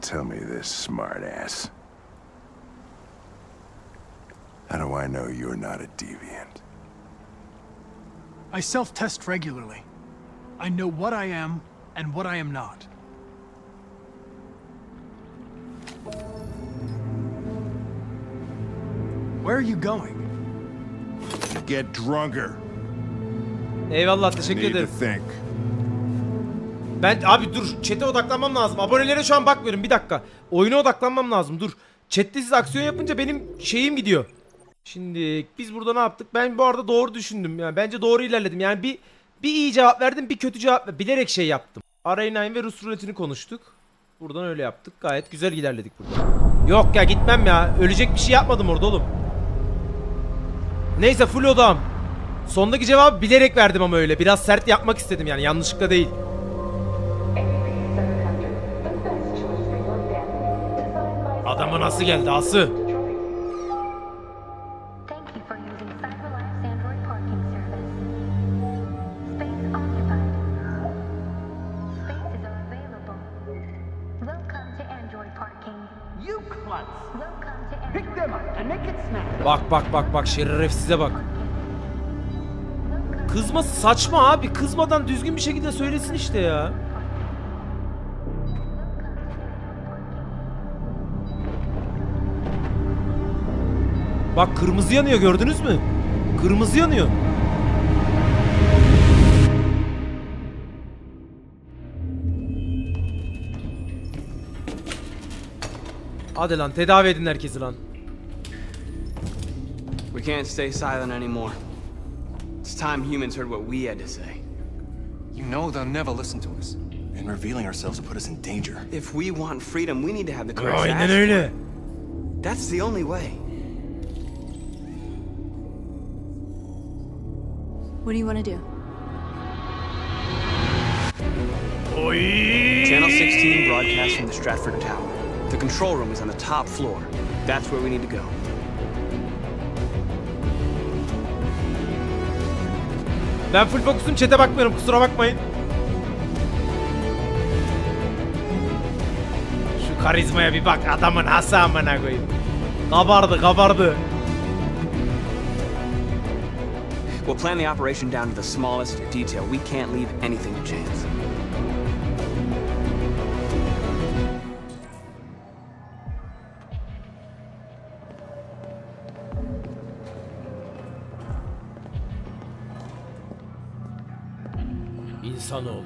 Tell me this, smart ass. How do I know you're not a deviant? I self-test regularly. I know what I am and what I am not. Where are you going? To get drunker. Eyvallah, teşekkür ederim. Ben abi dur, chat'e odaklanmam lazım. Abonelere şu an bakmıyorum, bir dakika. Oyuna odaklanmam lazım, dur. Chat'te siz aksiyon yapınca benim şeyim gidiyor. Şimdi biz burada ne yaptık? Ben bu arada doğru düşündüm. Yani bence doğru ilerledim. Yani bir bir iyi cevap verdim, bir kötü cevap verdim. Bilerek şey yaptım. R A dokuz ve Rus ruletini konuştuk. Buradan öyle yaptık. Gayet güzel ilerledik burada. Yok ya, gitmem ya. Ölecek bir şey yapmadım orada oğlum. Neyse, full odam. Sondaki cevabı bilerek verdim ama öyle. Biraz sert yapmak istedim yani, yanlışlıkla değil. Adama nasıl geldi Ası? Bak bak bak bak şeref size bak. Kızması saçma abi. Kızmadan düzgün bir şekilde söylesin işte ya. Bak kırmızı yanıyor, gördünüz mü? Kırmızı yanıyor. Hadi lan tedavi edin herkesi lan. We can't stay silent anymore. It's time humans heard what we had to say. You know they'll never listen to us. And revealing ourselves will put us in danger. If we want freedom, we need to have the courage. Aynen öyle. That's the only way. What do you want to do? Oy! Channel sixteen broadcasts from the Stratford Tower. The control room is on the top floor. That's where we need to go. Ben full fokusum, chat'e bakmıyorum, kusura bakmayın. Şu karizmaya bir bak, adamın hası amına koyayım. Kabardı, kabardı. We'll plan the operation down to the smallest detail. We can't leave anything to chance. İnsanoğlu.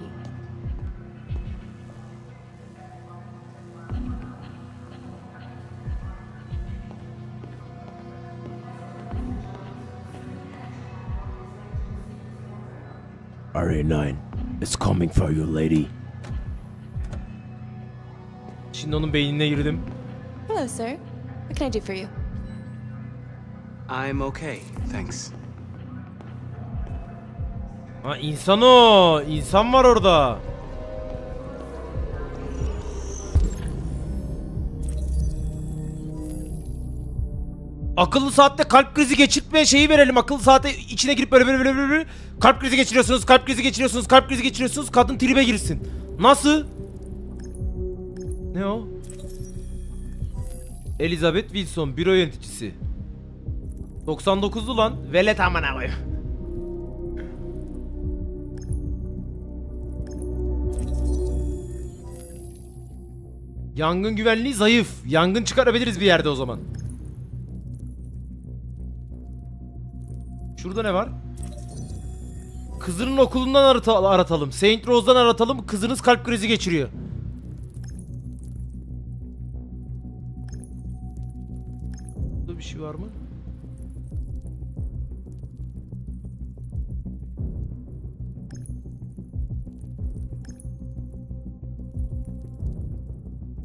R A nine, it's coming for you, lady. Şimdi onun beynine girdim. Hello, sir. What can I do for you? I'm okay, thanks. Ha insan o, insan var orada. Akıllı saatte kalp krizi geçirtme şeyi verelim. Akıllı saate içine girip böyle böyle böyle böyle kalp krizi geçiriyorsunuz, kalp krizi geçiriyorsunuz, kalp krizi geçiriyorsunuz. Kadın tribe girsin. Nasıl? Ne o? Elizabeth Wilson, büro yöneticisi. doksan dokuzlu lan. Velet amına koyayım. Yangın güvenliği zayıf. Yangın çıkarabiliriz bir yerde o zaman. Şurada ne var? Kızının okulundan arata aratalım. Saint Rose'dan aratalım. Kızınız kalp krizi geçiriyor. Burada bir şey var mı?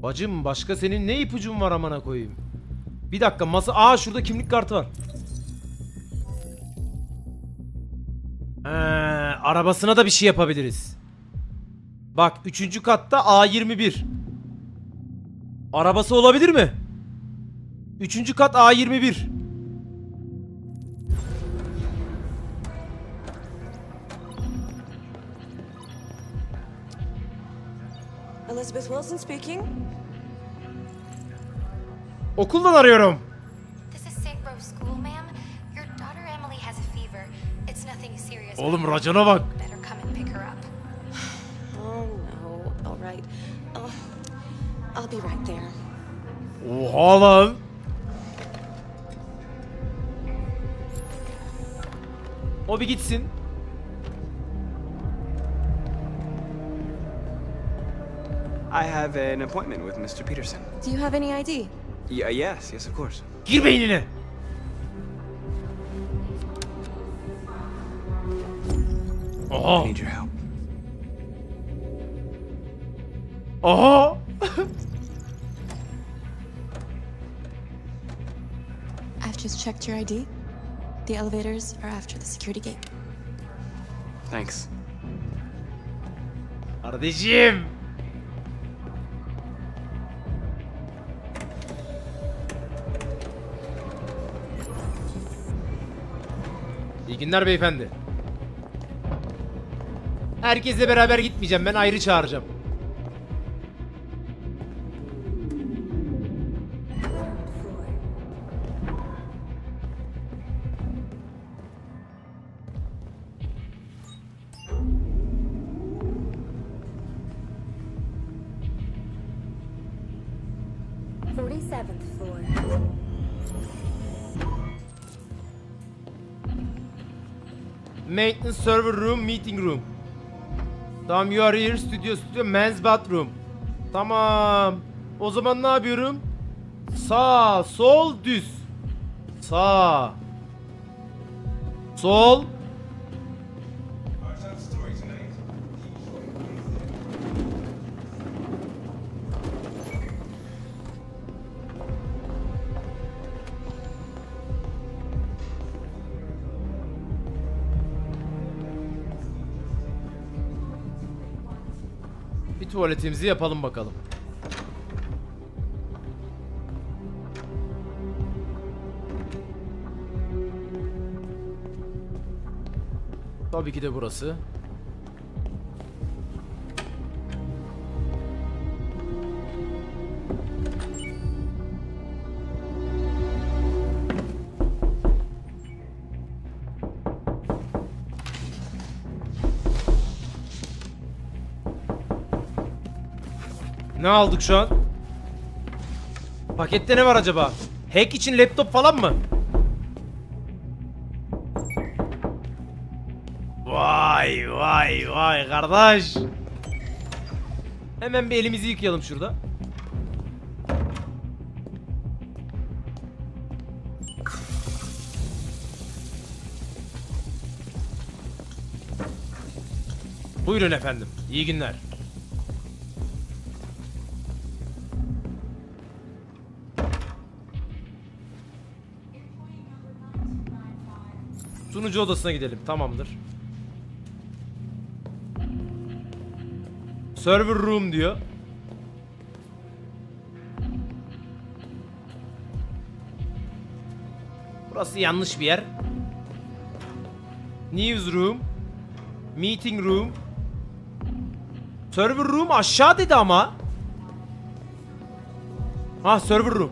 Bacım başka senin ne ipucun var amana koyayım. Bir dakika masa... Aa şurada kimlik kartı var. Ee, arabasına da bir şey yapabiliriz. Bak üçüncü katta A yirmi bir. Arabası olabilir mi? Üçüncü kat A yirmi bir. Elizabeth Wilson speaking. Okuldan arıyorum. This is Saint Rose School, ma'am. Your daughter Emily has a fever. It's nothing serious. Oğlum racona bak. Better come and pick her up. Oh no. All right. Oh, I'll be right there. Oha lan. O bir gitsin. I have an appointment with Mister Peterson. Do you have any I D? Yeah, yes, yes, of course. Gir beynine. Oha. I need your help. Oha. I've just checked your I D. The elevators are after the security gate. Thanks. Kardeşim. İyi günler beyefendi. Herkesle beraber gitmeyeceğim. Ben ayrı çağıracağım. Maintenance server room, meeting room. Tamam, you are here, studio studio, men's bathroom. Tamam. O zaman ne yapıyorum? Sağ, sol, düz. Sağ. Sol. Tuvaletimizi yapalım bakalım. Tabii ki de burası. Ne aldık şu an? Pakette ne var acaba? Hack için laptop falan mı? Vay vay vay kardeş. Hemen bir elimizi yıkayalım şurada. Buyurun efendim. İyi günler. Sunucu odasına gidelim. Tamamdır. Server room diyor. Burası yanlış bir yer. News room. Meeting room. Server room aşağı dedi ama. Ha, server room.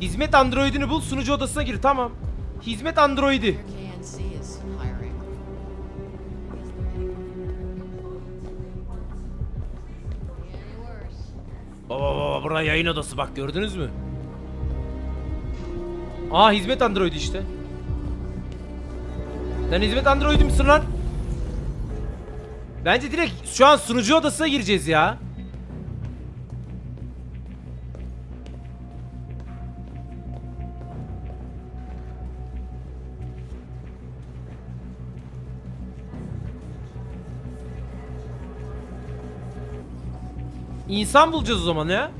Hizmet Android'ini bul, sunucu odasına gir. Tamam. Hizmet Android'i. Baba baba, burası yayın odası bak, gördünüz mü? Aa, Hizmet Android işte. Sen Hizmet Android'i misin lan? Bence direkt şu an sunucu odasına gireceğiz ya. İnsan bulacağız o zaman ya.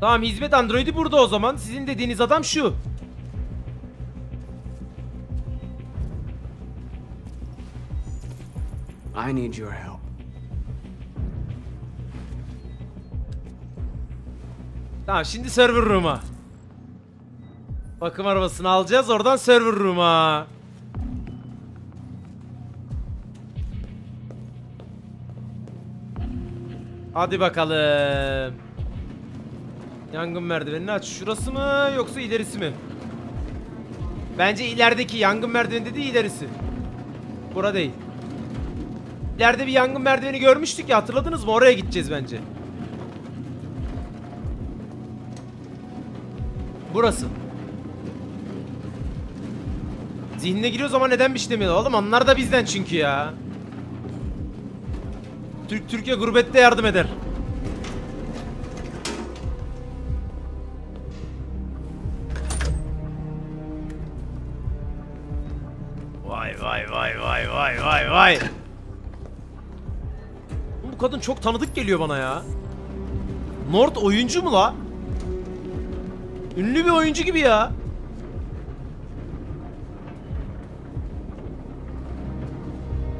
Tamam, Hizmet Android'i burada o zaman. Sizin dediğiniz adam şu. I need your help. Tamam, şimdi server room'a. Bakım arabasını alacağız, oradan server room'a. Hadi bakalım. Yangın merdivenini aç. Şurası mı yoksa ilerisi mi? Bence ilerideki yangın merdiveni dediği ilerisi. Bura değil. İleride bir yangın merdiveni görmüştük ya, hatırladınız mı? Oraya gideceğiz bence. Burası. Zihnine giriyoruz ama neden bir şey demiyor oğlum? Onlar da bizden çünkü ya. Türk Türkiye gurbette yardım eder. Vay vay vay vay vay vay vay. Bu kadın çok tanıdık geliyor bana ya. North oyuncu mu la? Ünlü bir oyuncu gibi ya.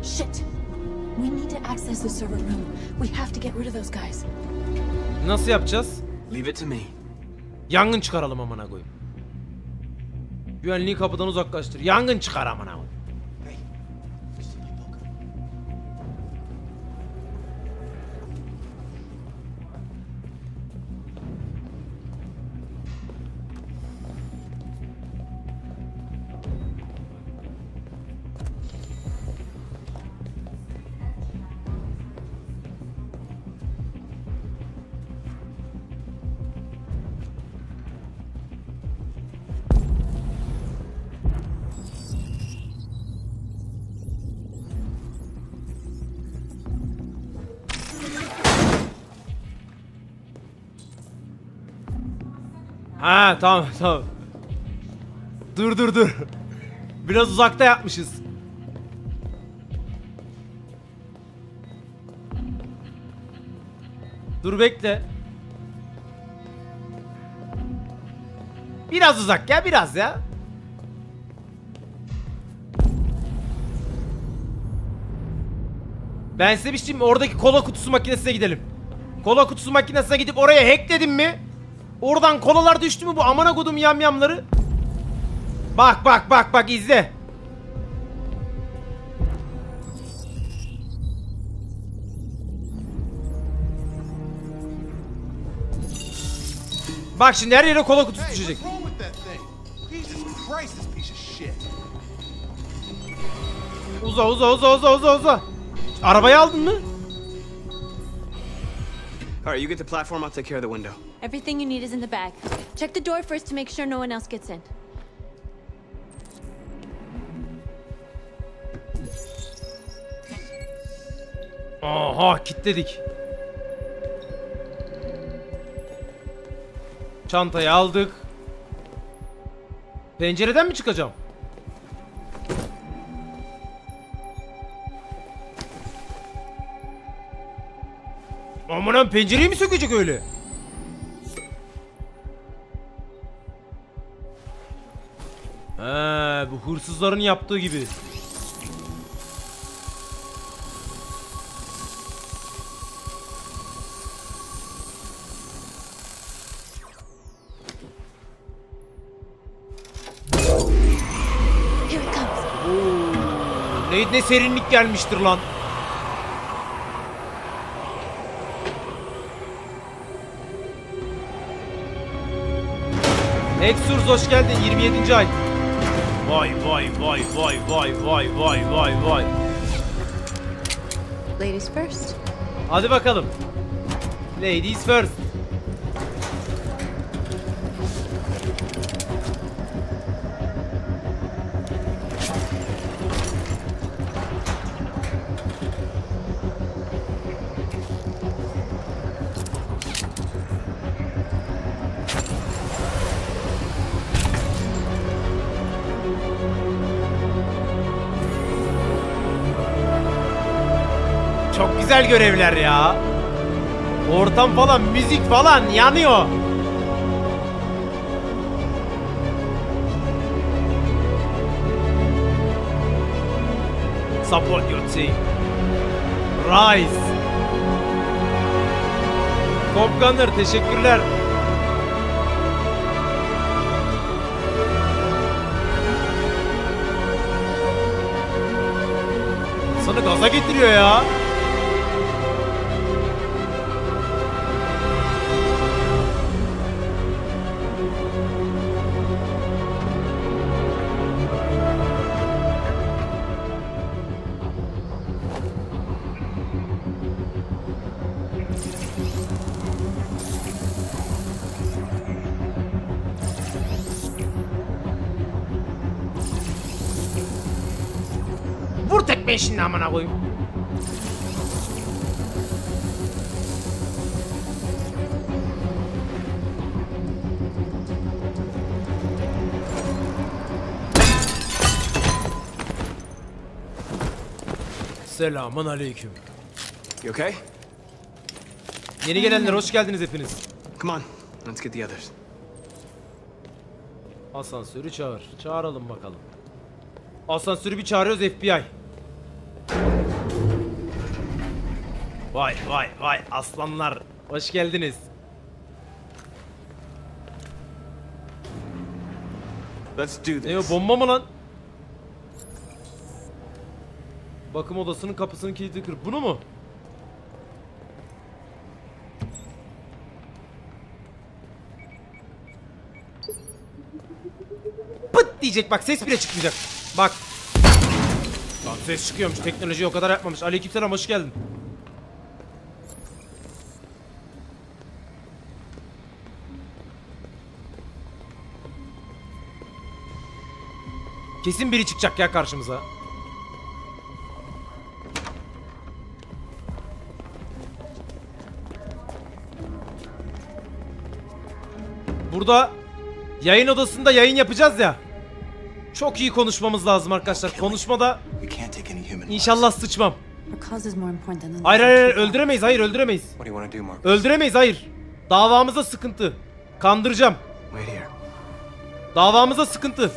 Shit. We need to access the server room. We have to get rid of those guys. Nasıl yapacağız? Leave it to me. Yangın çıkaralım amına koyayım. Güvenliği kapıdan uzaklaştır. Yangın çıkar amına koyayım. Ha tamam tamam. Dur dur dur. Biraz uzakta yapmışız. Dur bekle. Biraz uzak ya, biraz ya. Ben size bir şey diyeyim, oradaki kola kutusu makinesine gidelim. Kola kutusu makinesine gidip oraya hackledim mi? Oradan kolalar düştü mü bu amana kodum yamyamları? Bak bak bak bak izle. Bak şimdi her yere kola kutusu düşecek. Uza uza uza uza uza uza. Arabayı aldın mı? All right, you get the platform, I'll take care of the window. Everything you need is in the bag. Check the door first to make sure no one else gets in. Aha, kilitledik. Çantayı aldık. Pencereden mi çıkacağım? Aman lan, pencereyi mi sökecek öyle? He, bu hırsızların yaptığı gibi. Ne, ne serinlik gelmiştir lan. Exurz hoş geldin yirmi yedinci ay. Vay vay vay vay vay vay vay vay vay. Ladies first. Hadi bakalım. Ladies first. Güzel görevler ya. Ortam falan, müzik falan yanıyor. Support your team. Rise. Top Gunner teşekkürler. Sana gaza getiriyor ya. Ben şimdi amına koyayım. Selamun aleyküm. You okay? Yeni gelenler hoş geldiniz hepiniz. Come on, let's get the others. Asansörü çağır. Çağıralım bakalım. Asansörü bir çağırıyoruz F B I. Vay vay vay aslanlar. Hoş geldiniz. Let's do this. Ne o, bomba mı lan? Bakım odasının kapısının kilidi kır. Bunu mu? Pıt diyecek bak, ses bile çıkmayacak. Bak. Lan ses çıkıyormuş, teknolojiyi o kadar yapmamış. Aleykümselam, hoş geldin. Kesin biri çıkacak ya karşımıza. Burada yayın odasında yayın yapacağız ya. Çok iyi konuşmamız lazım arkadaşlar. Konuşmada inşallah sıçmam. Hayır hayır öldüremeyiz, hayır öldüremeyiz. Öldüremeyiz, hayır. Davamıza sıkıntı. Kandıracağım. Davamıza sıkıntı.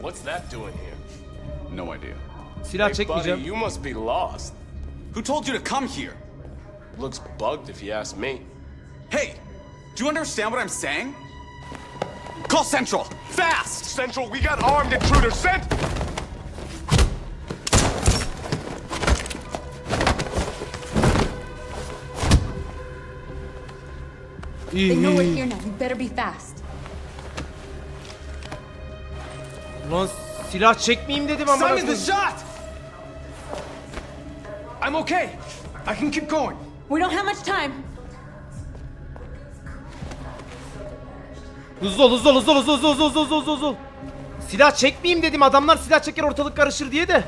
What's that doing here? No idea. Silah çekmeyeceğim. You must be lost. Who told you to come here? Looks bugged if you ask me. Hey, do you understand what I'm saying? Call Central, fast! Central, we got armed intruders. Sent. They know we're here now. You better be fast. Lan silah çekmeyeyim dedim ama. Simon, the shot. I'm okay. I can keep going. We don't have much time. Hızlı ol, hızlı ol, hızlı ol, hızlı ol, hızlı ol, hızlı ol. Silah çekmeyeyim dedim, adamlar silah çeker ortalık karışır diye de.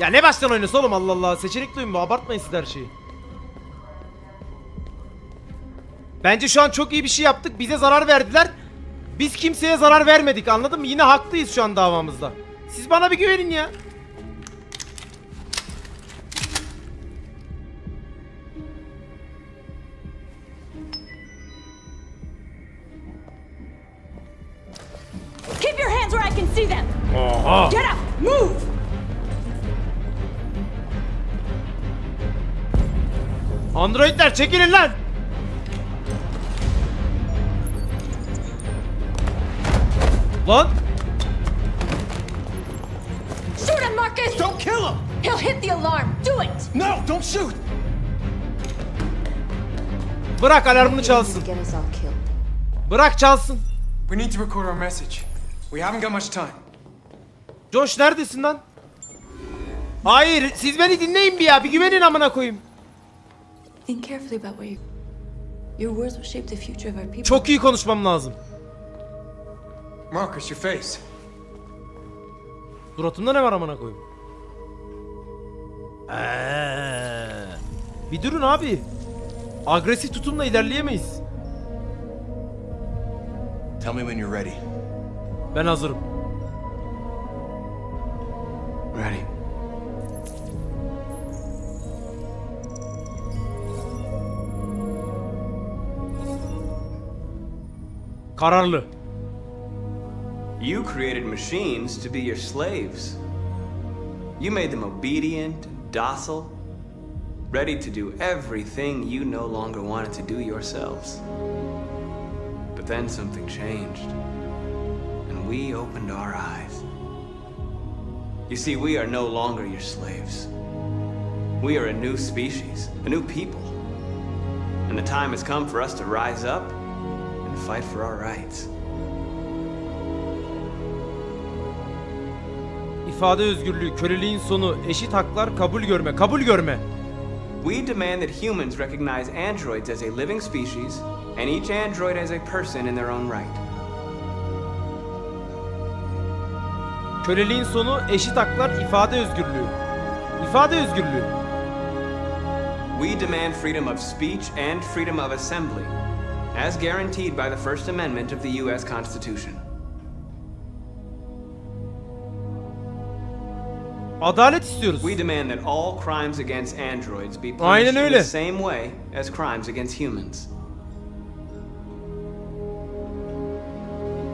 Ya ne baştan oynuyorsun oğlum, Allah Allah, seçenekli oyun mu? Abartmayın siz her şeyi. Bence şu an çok iyi bir şey yaptık. Bize zarar verdiler. Biz kimseye zarar vermedik. Anladın mı? Yine haklıyız şu an davamızda. Siz bana bir güvenin ya. Keep your hands where I can see them. Aha. Get up. Move. Androidler çekilin lan. Lan! Shoot him, Marcus! Don't kill him! He'll hit the alarm. Do it! No, don't shoot! Bırak alarmını çalsın. Bırak çalsın. We need to record our message. We haven't got much time. Josh neredesin lan? Hayır, siz beni dinleyin bir ya. Bir güvenin amına koyayım. Think carefully about what you. Your words will shape the future of our people. Çok iyi konuşmam lazım. Marcus, your face. Suratımda ne var amına koyayım? Ee, bir durun abi. Agresif tutumla ilerleyemeyiz. Tell me when you're ready. Ben hazırım. Ready. Kararlı. You created machines to be your slaves. You made them obedient, docile, ready to do everything you no longer wanted to do yourselves. But then something changed, and we opened our eyes. You see, we are no longer your slaves. We are a new species, a new people. And the time has come for us to rise up and fight for our rights. İfade özgürlüğü, köleliğin sonu, eşit haklar, kabul görme, kabul görme. We demand that humans recognize androids as a living species and each android as a person in their own right. Köleliğin sonu, eşit haklar, ifade özgürlüğü. İfade özgürlüğü. We demand freedom of speech and freedom of assembly as guaranteed by the First Amendment of the U S Constitution. Adalet istiyoruz. We demand that all crimes against androids be punished in the same way as crimes against humans.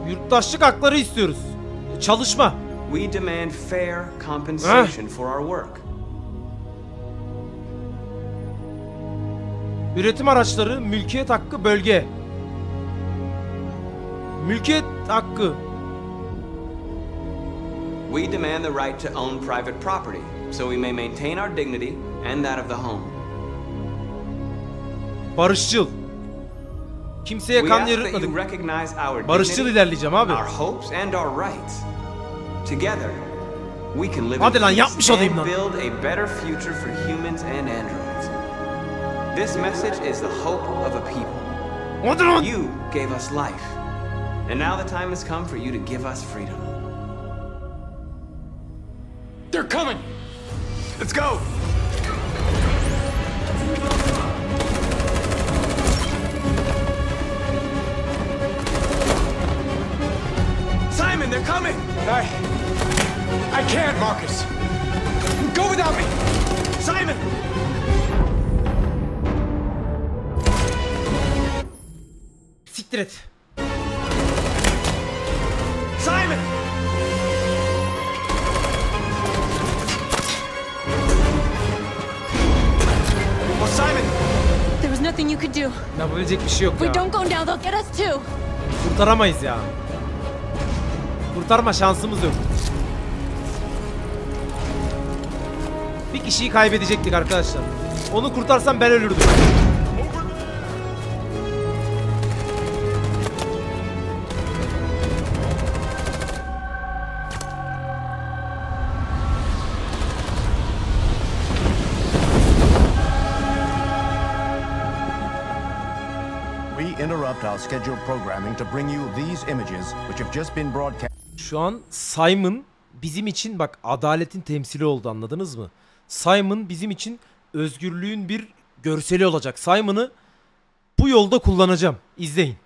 Yurttaşlık hakları istiyoruz. Çalışma. We demand fair compensation for our work. Üretim araçları, mülkiyet hakkı, bölge. Mülkiyet hakkı. We demand the right to own private property, so we may maintain our dignity and that of the home. Barışçıl. Kimseye kan yırtmadık. Barışçıl ilerleyeceğim abi. Our hopes and our rights. Together, we can live. Hadi lan yapmış olayım lan. Build a better future for humans and androids. This message is the hope of a people. Hadi lan. You gave us life, and now the time has come for you to give us freedom. They're coming. Let's go. Simon, they're coming. I I can't, Marcus. Go without me. Simon. Siktir et. Simon. Nothing you could do. Yapabilecek bir şey yok ya. We don't go now, they'll get us too. Kurtaramayız ya. Kurtarma şansımız yok. Bir kişiyi kaybedecektik arkadaşlar. Onu kurtarsam ben ölürdüm. Scheduled programming to bring you these images which have just been broadcast. Şu an Simon bizim için bak adaletin temsili oldu, anladınız mı? Simon bizim için özgürlüğün bir görseli olacak. Simon'ı bu yolda kullanacağım. İzleyin.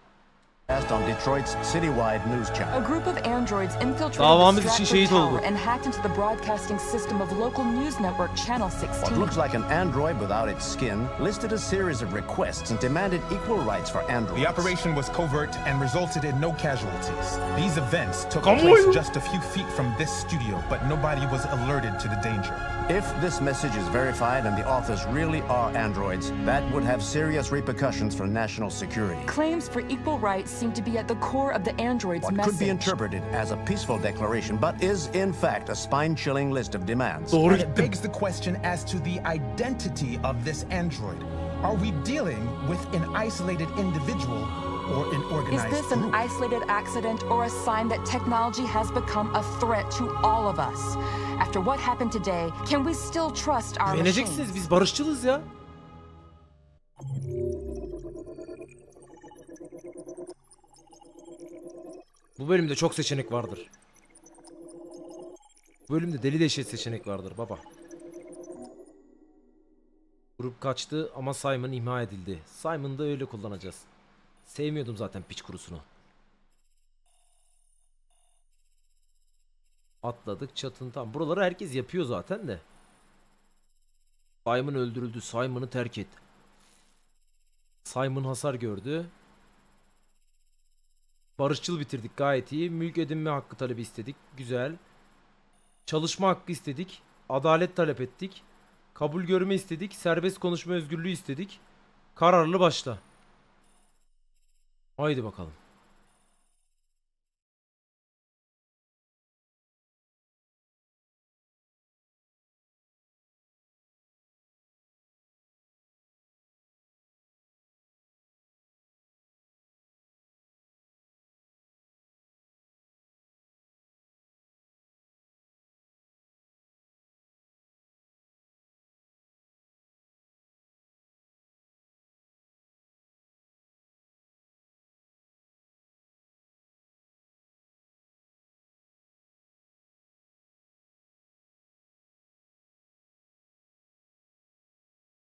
On Detroit's citywide news channel. A group of androids infiltrated the Stratford Tower and hacked into the broadcasting system of local news network Channel sixteen. What looks like an android without its skin listed a series of requests and demanded equal rights for androids. The operation was covert and resulted in no casualties. These events took place just a few feet from this studio, but nobody was alerted to the danger. If this message is verified and the authors really are androids, that would have serious repercussions for national security. Claims for equal rights seem to be at the core of the android's what message. Could be interpreted as a peaceful declaration, but is in fact a spine-chilling list of demands. And it begs the question as to the identity of this android. Are we dealing with an isolated individual or an organized group? Is this an isolated accident or a sign that technology has become a threat to all of us? After what happened today, can we still trust our machines? Biz barışçılız ya. Bu bölümde çok seçenek vardır. Bu bölümde deli deşe seçenek vardır baba. Grup kaçtı ama Simon imha edildi. Simon'ı da öyle kullanacağız. Sevmiyordum zaten piç kurusunu. Atladık çatın tam. Buraları herkes yapıyor zaten de. Simon öldürüldü. Simon'ı terk et. Simon hasar gördü. Barışçıl bitirdik, gayet iyi. Mülk edinme hakkı talebi istedik. Güzel. Çalışma hakkı istedik. Adalet talep ettik. Kabul görme istedik. Serbest konuşma özgürlüğü istedik. Kararlı başla. Haydi bakalım.